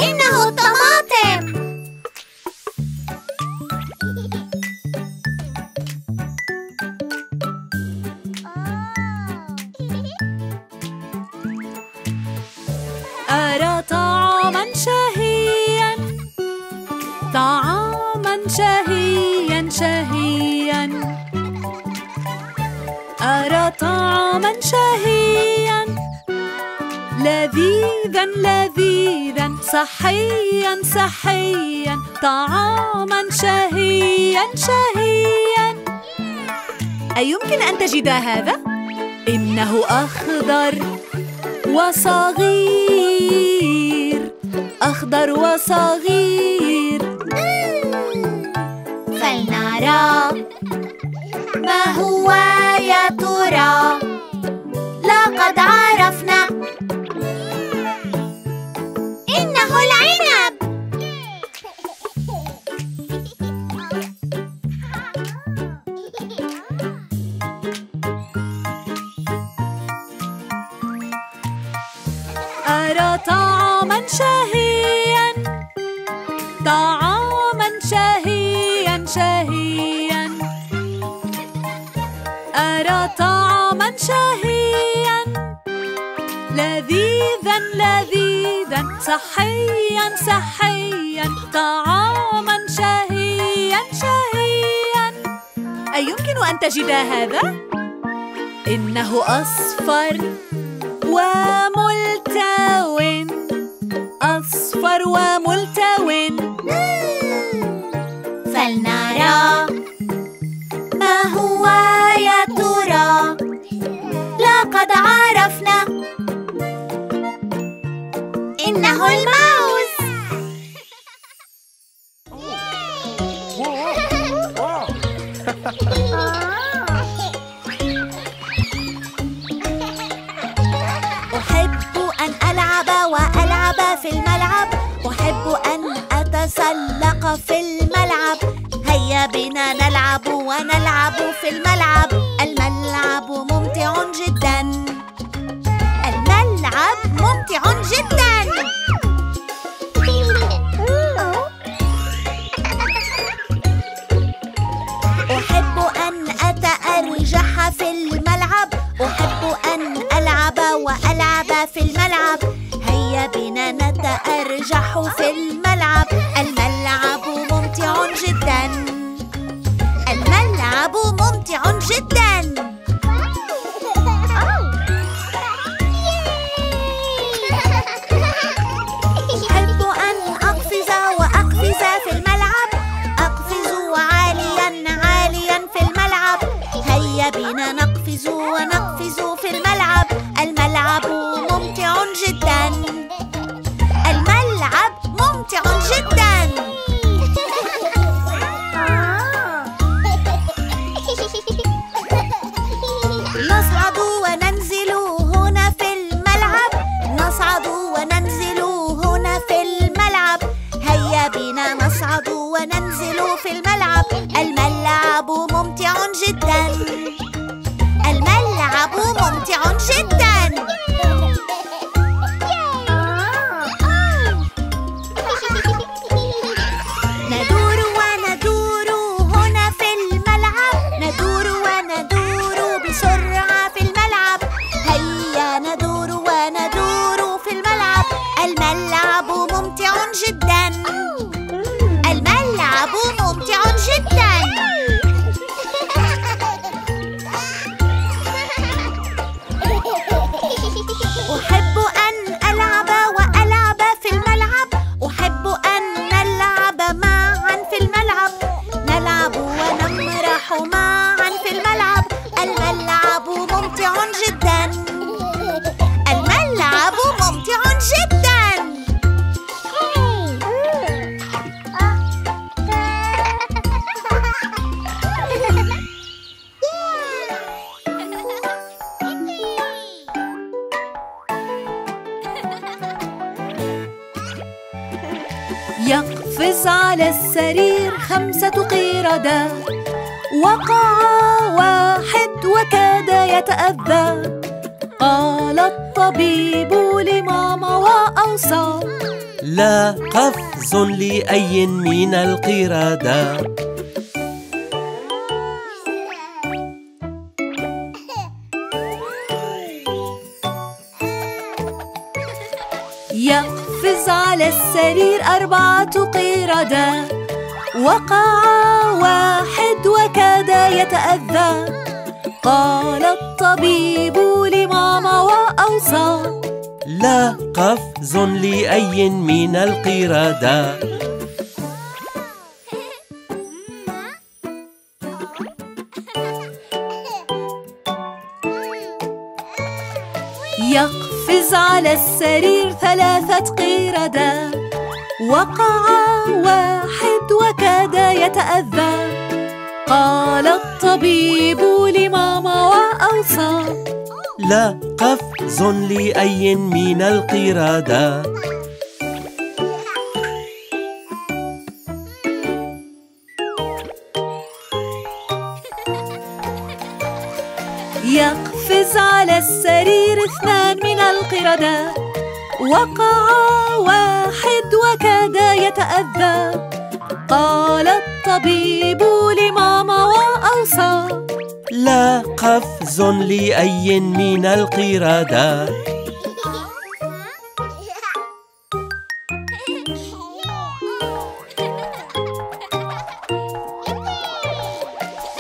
إنه طماطم. أرى طعاما شهيا، طعاما شهيا شهيا. أرى طعاما شهيا لذيذا لذيذا صحيا صحيا طعاما شهيا شهيا. أيمكن أن تجد هذا؟ إنه أخضر وصغير، أخضر وصغير. فلنرى ما هو يا ترى. لقد عرفنا، إنه العنب. أرى طعاما شهيا، طعاما شهيا شهيا. أرى طعاما شهيا لذيذا لذيذا صحيا صحيا طعاما شهيا شهيا. أيمكن أن تجد هذا؟ إنه أصفر وملتوٍ، أصفر وملتوٍ. فلنرى ما هو يا ترى. لقد عرفنا، إنه الموز. في الملعب أحب أن أتسلق في الملعب. هيا بنا نلعب ونلعب في الملعب. الملعب ممتع جدا، الملعب ممتع جدا. أحب أن أتأرجح في الملعب. أحب أن ألعب وألعب في الملعب. هيا بنا نتأرجح في الملعب. الملعب ممتع جدا، الملعب ممتع جدا. أحب أن أقفز وأقفز في الملعب. أقفز عاليا عاليا في الملعب. هيا بنا نقفز ونقفز في الملعب. الملعب جدا، الملعب ممتع جدا. نصعد وننزل هنا في الملعب. نصعد وننزل جدا. ندور وندور هنا في الملعب، ندور وندور بسرعة في الملعب. هيا ندور وندور في الملعب، الملعب ممتع جدا، الملعب ممتع جدا. يقفز على السرير خمسة قردة، وقع واحد وكاد يتأذى. قال الطبيب لماما وأوصى: لا قفز لأي من القردة. يقفز على السرير أربعة قردة، وقع واحد وكاد يتأذى. قال الطبيب لماما وأوصى: لا قفز لأي من القردة. يقفز على السرير ثلاثة قردة، وقع واحد وكاد يتأذى. قال الطبيب لماما وأوصى: لا قفز لأي من القردة. يقفز على السرير اثنان من القردة، وقع واحد وكاد يتأذى. قال الطبيب لماما وأوصى: لا قفز لأي من القردة.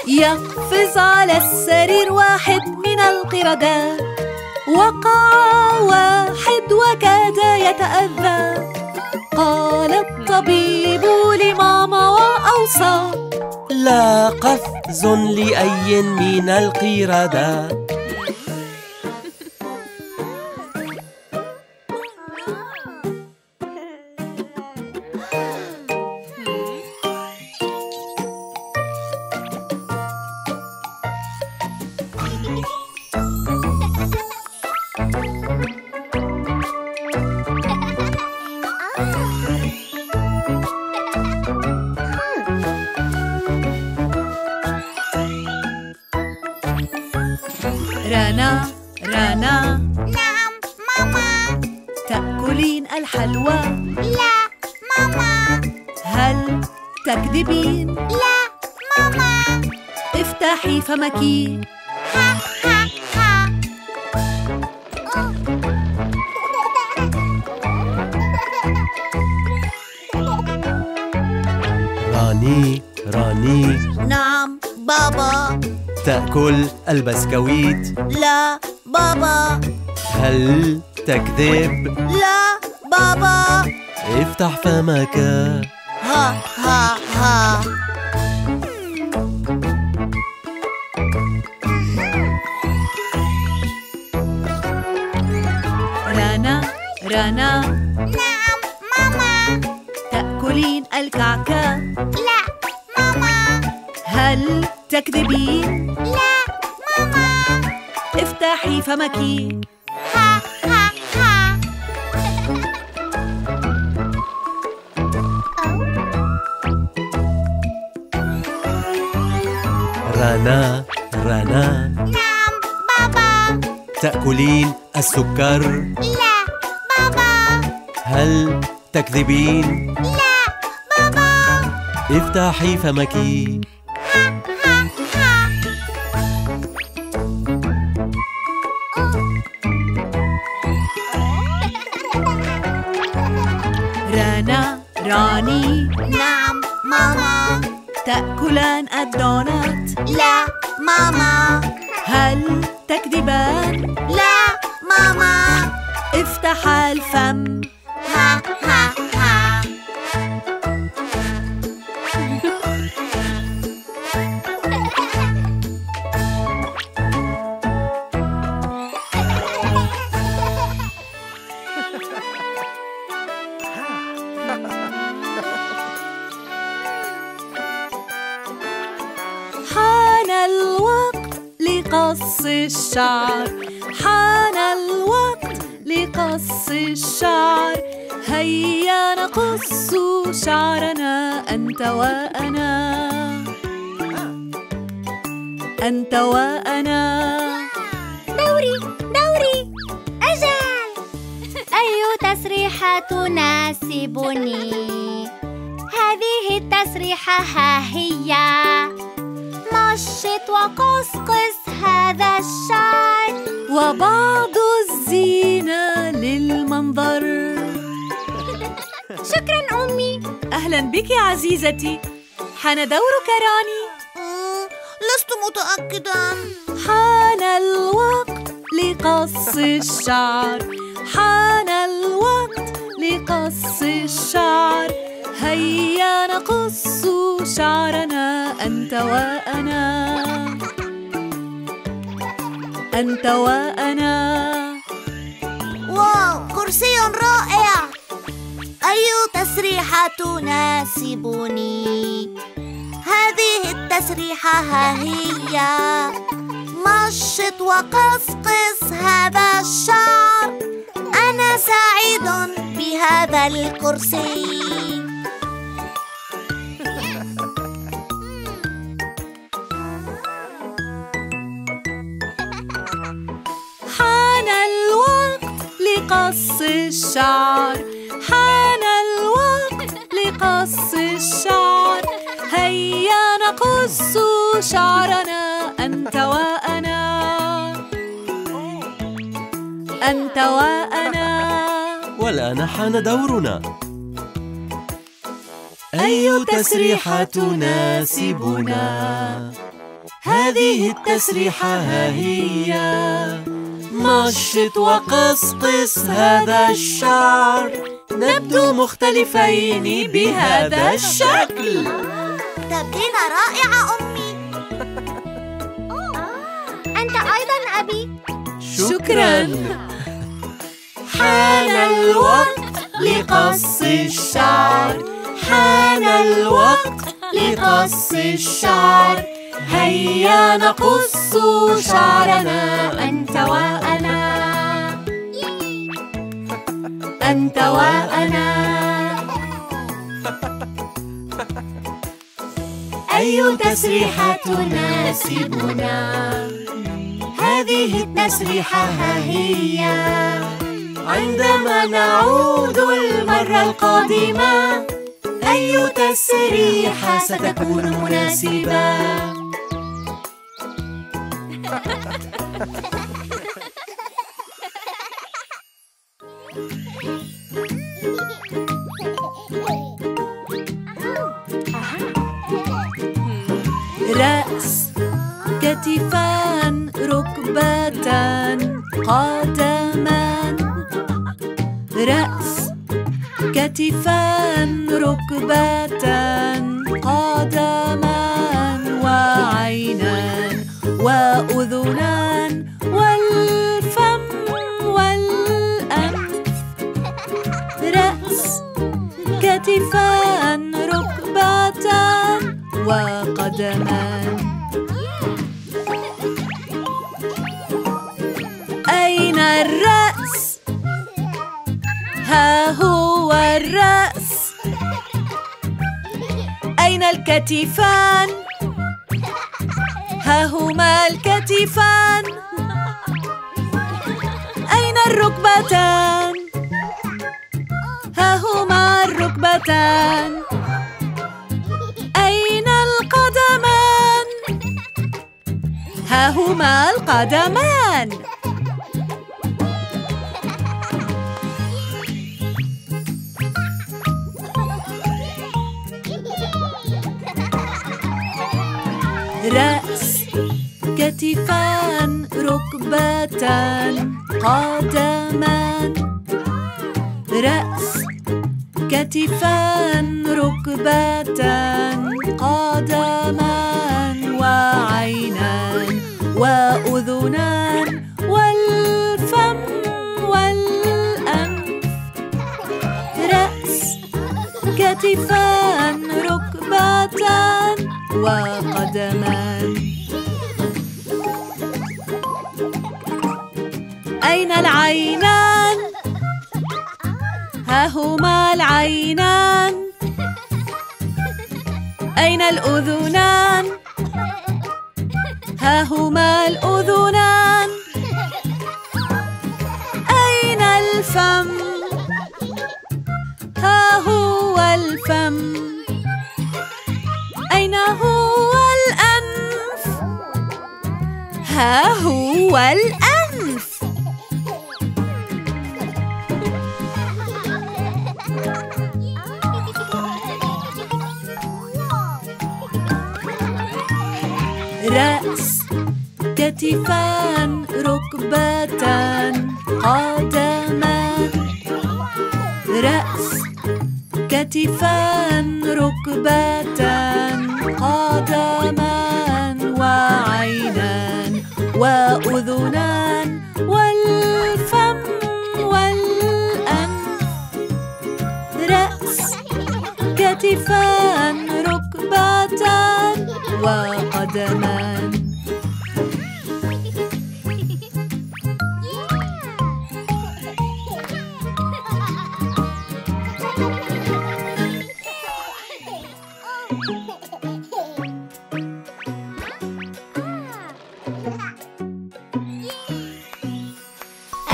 يقفز على السرير واحد من القردة، وقع واحد وكاد يتأذى. قال الطبيب لماما وأوصى: لا قفز لأي من القردة. رنا رنا، نعم ماما، تأكلين الحلوى؟ لا ماما. هل تكذبين؟ لا ماما. افتحي فمك. ها ها ها. راني راني، نعم بابا، تأكل البسكويت؟ لا بابا. هل تكذب؟ لا بابا. افتح فمك. ها ها ها. رنا رنا، نعم ماما، تأكلين الكعكة؟ لا ماما. هل تكذبين؟ لا ماما. افتحي فمك. ها ها ها. رنا رنا، نعم بابا، تأكل تأكلين السكر؟ لا بابا. هل تكذبين؟ لا بابا. افتحي فمك. ها ها ها. رنا راني. نعم ماما. تأكلان الدونات؟ لا ماما. هل تكذبان؟ لا ماما. افتحا الفم. ها ها ها. حان الوقت لقص الشعر. حان الوقت لقص الشعر. هيا نقص شعرنا أنت وأنا. أنت وأنا. دوري دوري. أجل. أي تسريحة تناسبني؟ هذه التسريحة ها هي. نشط وقصقص هذا الشعر. وبعض الزينة للمنظر. شكراً أمي. أهلاً بك عزيزتي. حان دورك راني. لست متأكداً. حان الوقت لقص الشعر. حان الوقت لقص الشعر. هيا نقص شعرنا أنت وأنا. أنت وأنا. واو كرسي رائع. أي تسريحة تناسبني؟ هذه التسريحة ها هي. مشط وقصقص هذا الشعر. أنا سعيد بهذا الكرسي. لقص الشعر. حان الوقت لقص الشعر. هيا نقص شعرنا أنت وأنا. أنت وأنا. والآن حان دورنا. أي تسريحة تناسبنا؟ هذه التسريحة ها هي. مشط وقصقص هذا الشعر. نبدو مختلفين بهذا الشكل. تبدينة رائعة أمي. أنت أيضا أبي. شكرا. حان الوقت لقص الشعر. حان الوقت لقص الشعر. هيا نقص شعرنا أنت وأنا. أنت وأنا. أي تسريحة تناسبنا؟ هذه التسريحة ها هي. عندما نعود المرة القادمة أي تسريحة ستكون مناسبة؟ رأس، كتفان، ركبتان، قدمان. رأس، كتفان، ركبتان، قدمان، وعينان وأذنان والفم والأنف. رأس، كتفان، ركبتان، وقدمان. أين الرأس؟ ها هو الرأس. أين الكتفان؟ ها هما الكتفان. الركبتان، ها هما الركبتان، أين القدمان؟ ها هما القدمان. رأس، كتفان، ركبتان، قدمان. رأس، كتفان، ركبتان، قدمان، وعينان، وأذنان، والفم، والأنف. رأس، كتفان، ركبتان، وقدمان. أين العينان؟ ها هما العينان. أين الأذنان؟ ها هما الأذنان. أين الفم؟ ها هو الفم. أين هو الأنف؟ ها هو الأنف. رأس، كتفان، ركبتان، قدمان. رأس، كتفان، ركبتان، قدمان، وعينان، وأذنان، والفم، والأنف. رأس، كتفان، ركبتان، وقدمان.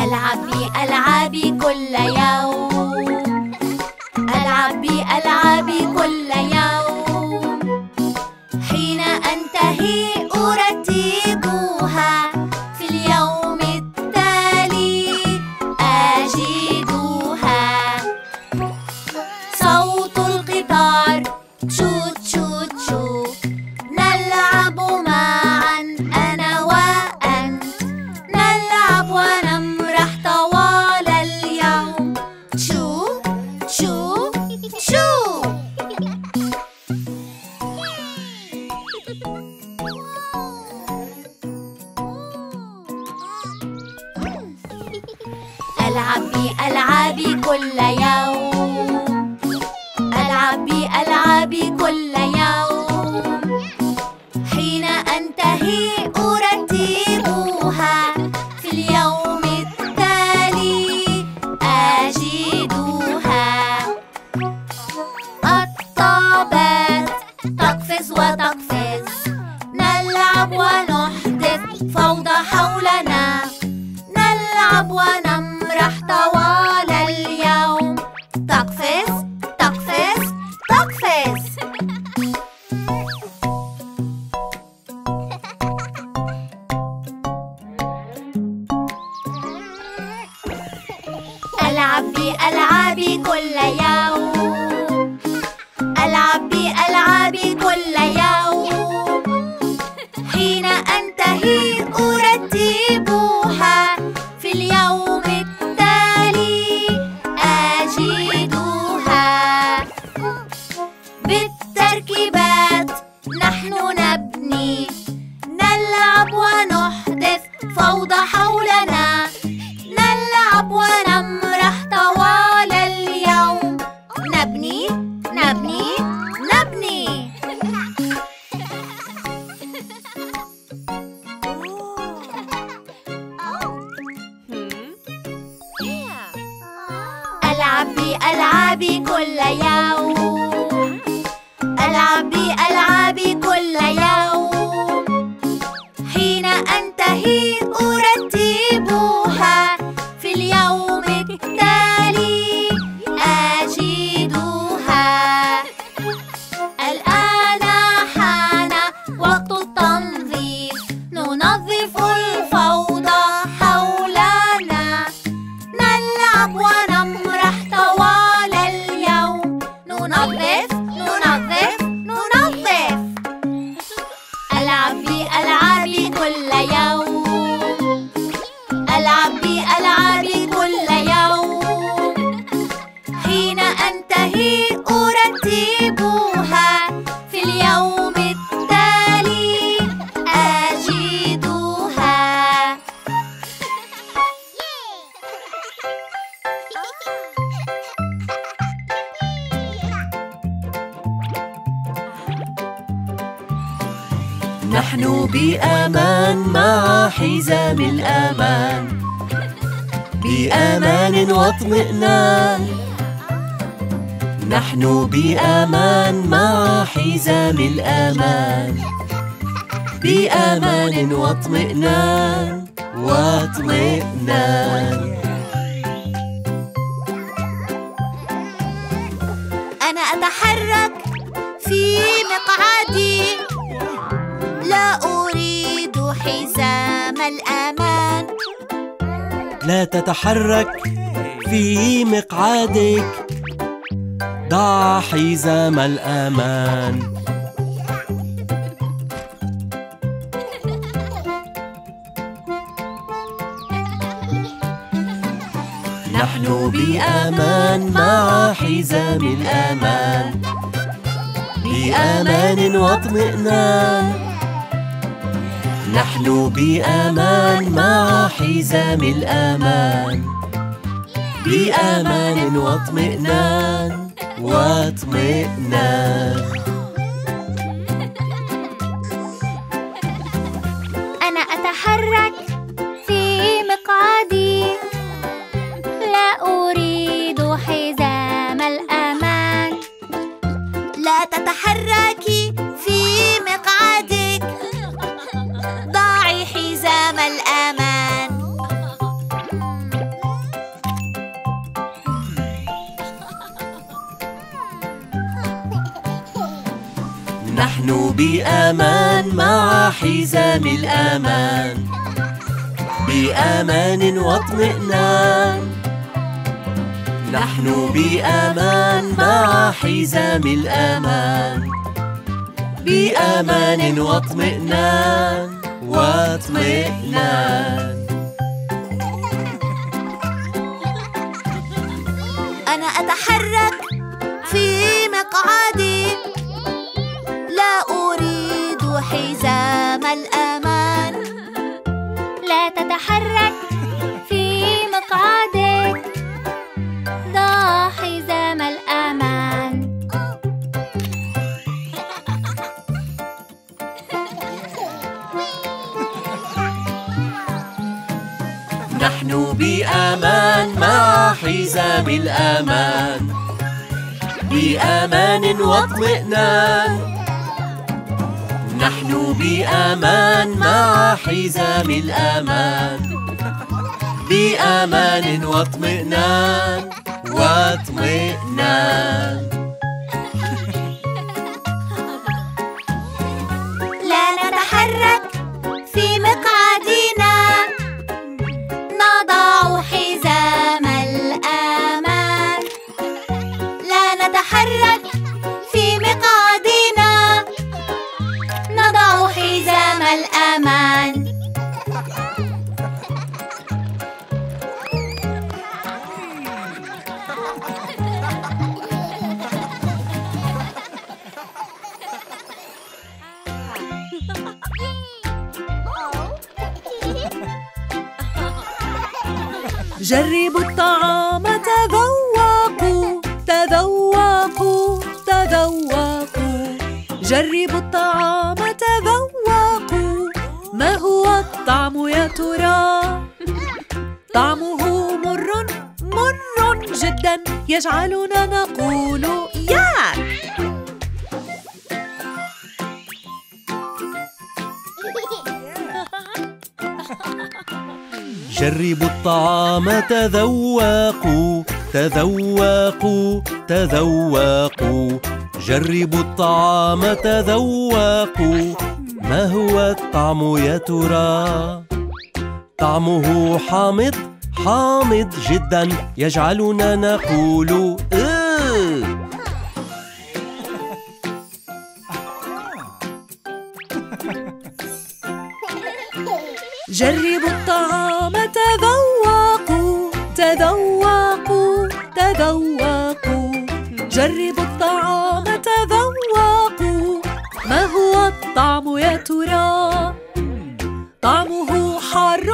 ألعب بألعابي كل يوم، ألعب بألعابي كل يوم، حين أنتهي أرتبها في اليوم التالي أجدها. صوت القطار، شوت شوت شو، نلعب معا أنا وأنت، نلعب ونلعب ألعبي كل يوم، ألعبي ألعبي كل يوم، حين أنتهي أرتبها في اليوم التالي أجدها. الطابات تقفز وتقفز، نلعب ونحدث فوضى حولنا، نلعب ونمرح طوال اليوم، تقفز تقفز تقفز. ألعب بألعابي كل يوم، ألعب بألعابي كل يوم، حين أنتهي أرتبها في اليوم فوضى حولنا، نلعب ونمرح طوال اليوم، نبني نبني نبني. ألعب بألعابي كل يوم، ألعب بألعابي كل يوم، حين أنتهي أرتبها في اليوم. نحن بأمان مع حزام الأمان، بأمان واطمئنان. نحن بأمان مع حزام الأمان، بأمان واطمئنان واطمئنان. أنا أتحرك في مقعدي، لا أريد حزام الأمان. لا تتحرك في مقعدك، ضع حزام الأمان. نحن بأمان مع حزام الأمان، بأمان واطمئنان. نحن بأمان مع حزام الأمان، بأمان واطمئنان واطمئنان. أنا أتحرك في مقعدي، لا أريد حزام الأمان. لا تتحركي في مقعدك، ضعي حزام الأمان. نحن بأمان مع حزام الأمان، بأمان واطمئنان. نحن بأمان مع حزام الأمان، بأمان واطمئنان واطمئنان. أنا أتحرك في مقعدي، لا أريد حزام الأمان. لا تتحرك في مقعدك، ضع حزام الأمان. نحن بأمان مع حزام الأمان، بأمان واطمئنان. نحن بأمان مع حزام الأمان، بأمان واطمئنان واطمئنان. لا نتحرك في مقعدنا، نضع حزام الأمان. لا نتحرك في مقعدنا، نضع حزام الأمان. جربوا الطعام، تذوقوا تذوقوا تذوقوا. جربوا الطعام، تذوقوا. ما هو الطعم يا ترى؟ طعمه مر مر جدا، يجعلنا نقول ياك. جربوا الطعام، تذوقوا تذوقوا تذوقوا. جربوا الطعام، تذوقوا. ما هو الطعم يا ترى؟ طعمه حامض حامض جدا، يجعلنا نقول إيه. جربوا الطعام، تذوقوا تذوقوا تذوقوا. جربوا الطعام، تذوقوا. ما هو الطعم يا ترى؟ طعمه حار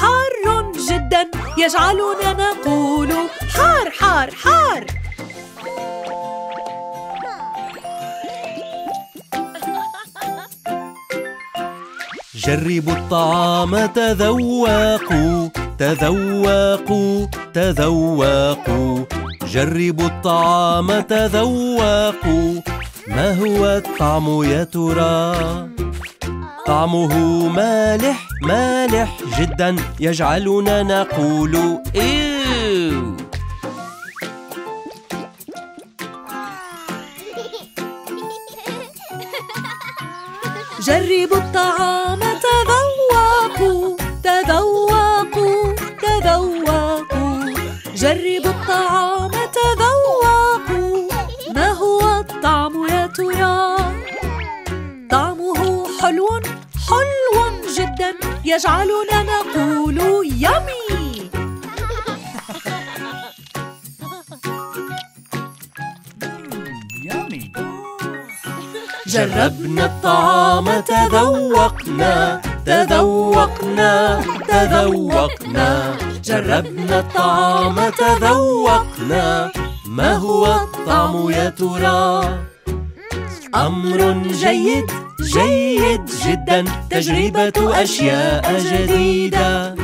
حار جدا، يجعلنا نقول حار حار حار. جربوا الطعام، تذوقوا تذوقوا تذوقوا. جربوا الطعام، تذوقوا. ما هو الطعم يا ترى؟ طعمه مالح مالح جدا، يجعلنا نقول إيو. جربوا الطعام، تذوقوا تذوقوا تذوقوا. جربوا الطعام، تذوقوا. ما هو الطعم يا ترى؟ طعمه حلو حلو جدا، يجعلنا نقول يمي. جربنا الطعام، تذوقنا تذوقنا تذوقنا. جربنا الطعام، تذوقنا. ما هو الطعم يا ترى؟ أمر جيد جيد جدا، تجربة أشياء جديدة.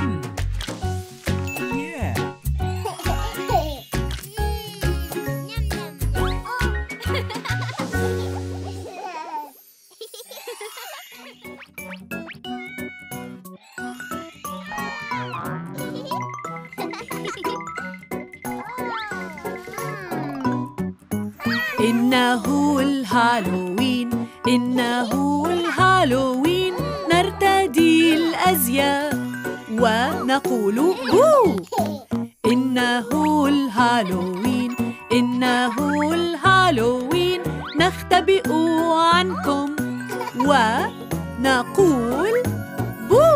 إنه الهالوين، إنه الهالوين. نرتدي الأزياء ونقول هو. إنه الهالوين، إنه الهالوين. نختبئ عنكم ونقول بو.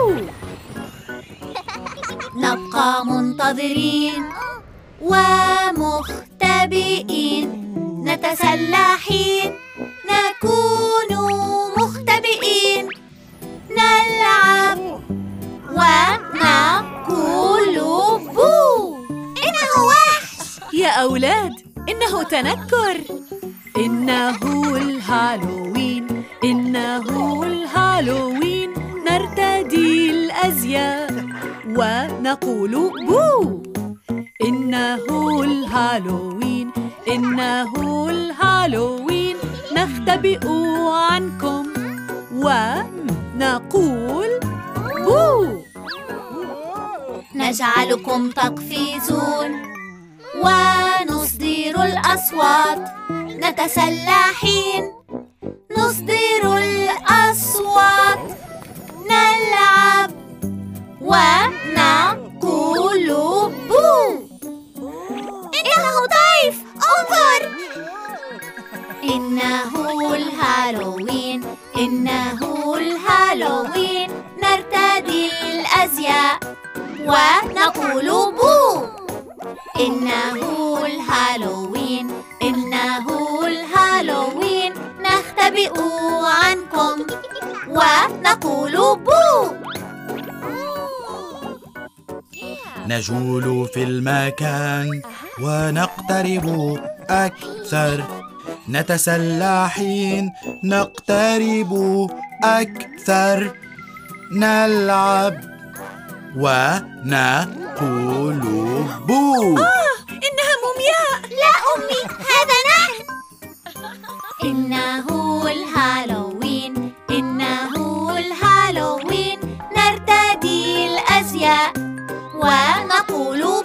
نبقى منتظرين ومختبئين، نتسلى حين نكون مختبئين. نلعب ونقول بو. إنه وحش يا أولاد، إنه تنكر. إنه الهالوين، إنه الهالوين. نرتدي الأزياء ونقول بو. إنه الهالوين، إنه الهالوين. نختبئ عنكم ونقول بو. نجعلكم تقفزون ونصدر الأصوات، نتسلى حين نصدر الأصوات. نلعب ونقول بو. إنه ضيف، انظر. إنه الهالوين، إنه الهالوين. نرتدي الأزياء ونقول بو. إنه الهالوين، إنه الهالوين. نختبئ عنكم ونقول بو. نجول في المكان ونقترب أكثر، نتسلى حين نقترب أكثر. نلعب ونقول بو. آه، إنها مومياء. لا أمي، هذا نحن. إنه الهالوين، إنه الهالوين. نرتدي الأزياء ونقول بو.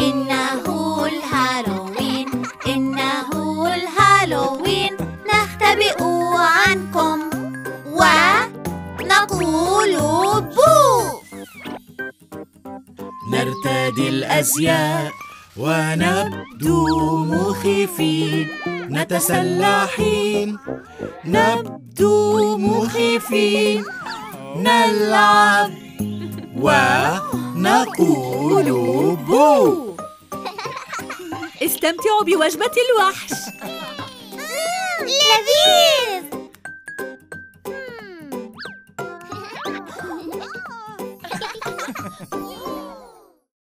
إنه الهالوين، إنه الهالوين. نختبئ عنكم ونقول بو. نرتدي الأزياء ونبدو مخيفين، نتسلى حين نبدو مخيفين. نلعب ونقول بو. استمتعوا بوجبة الوحش. لذيذ.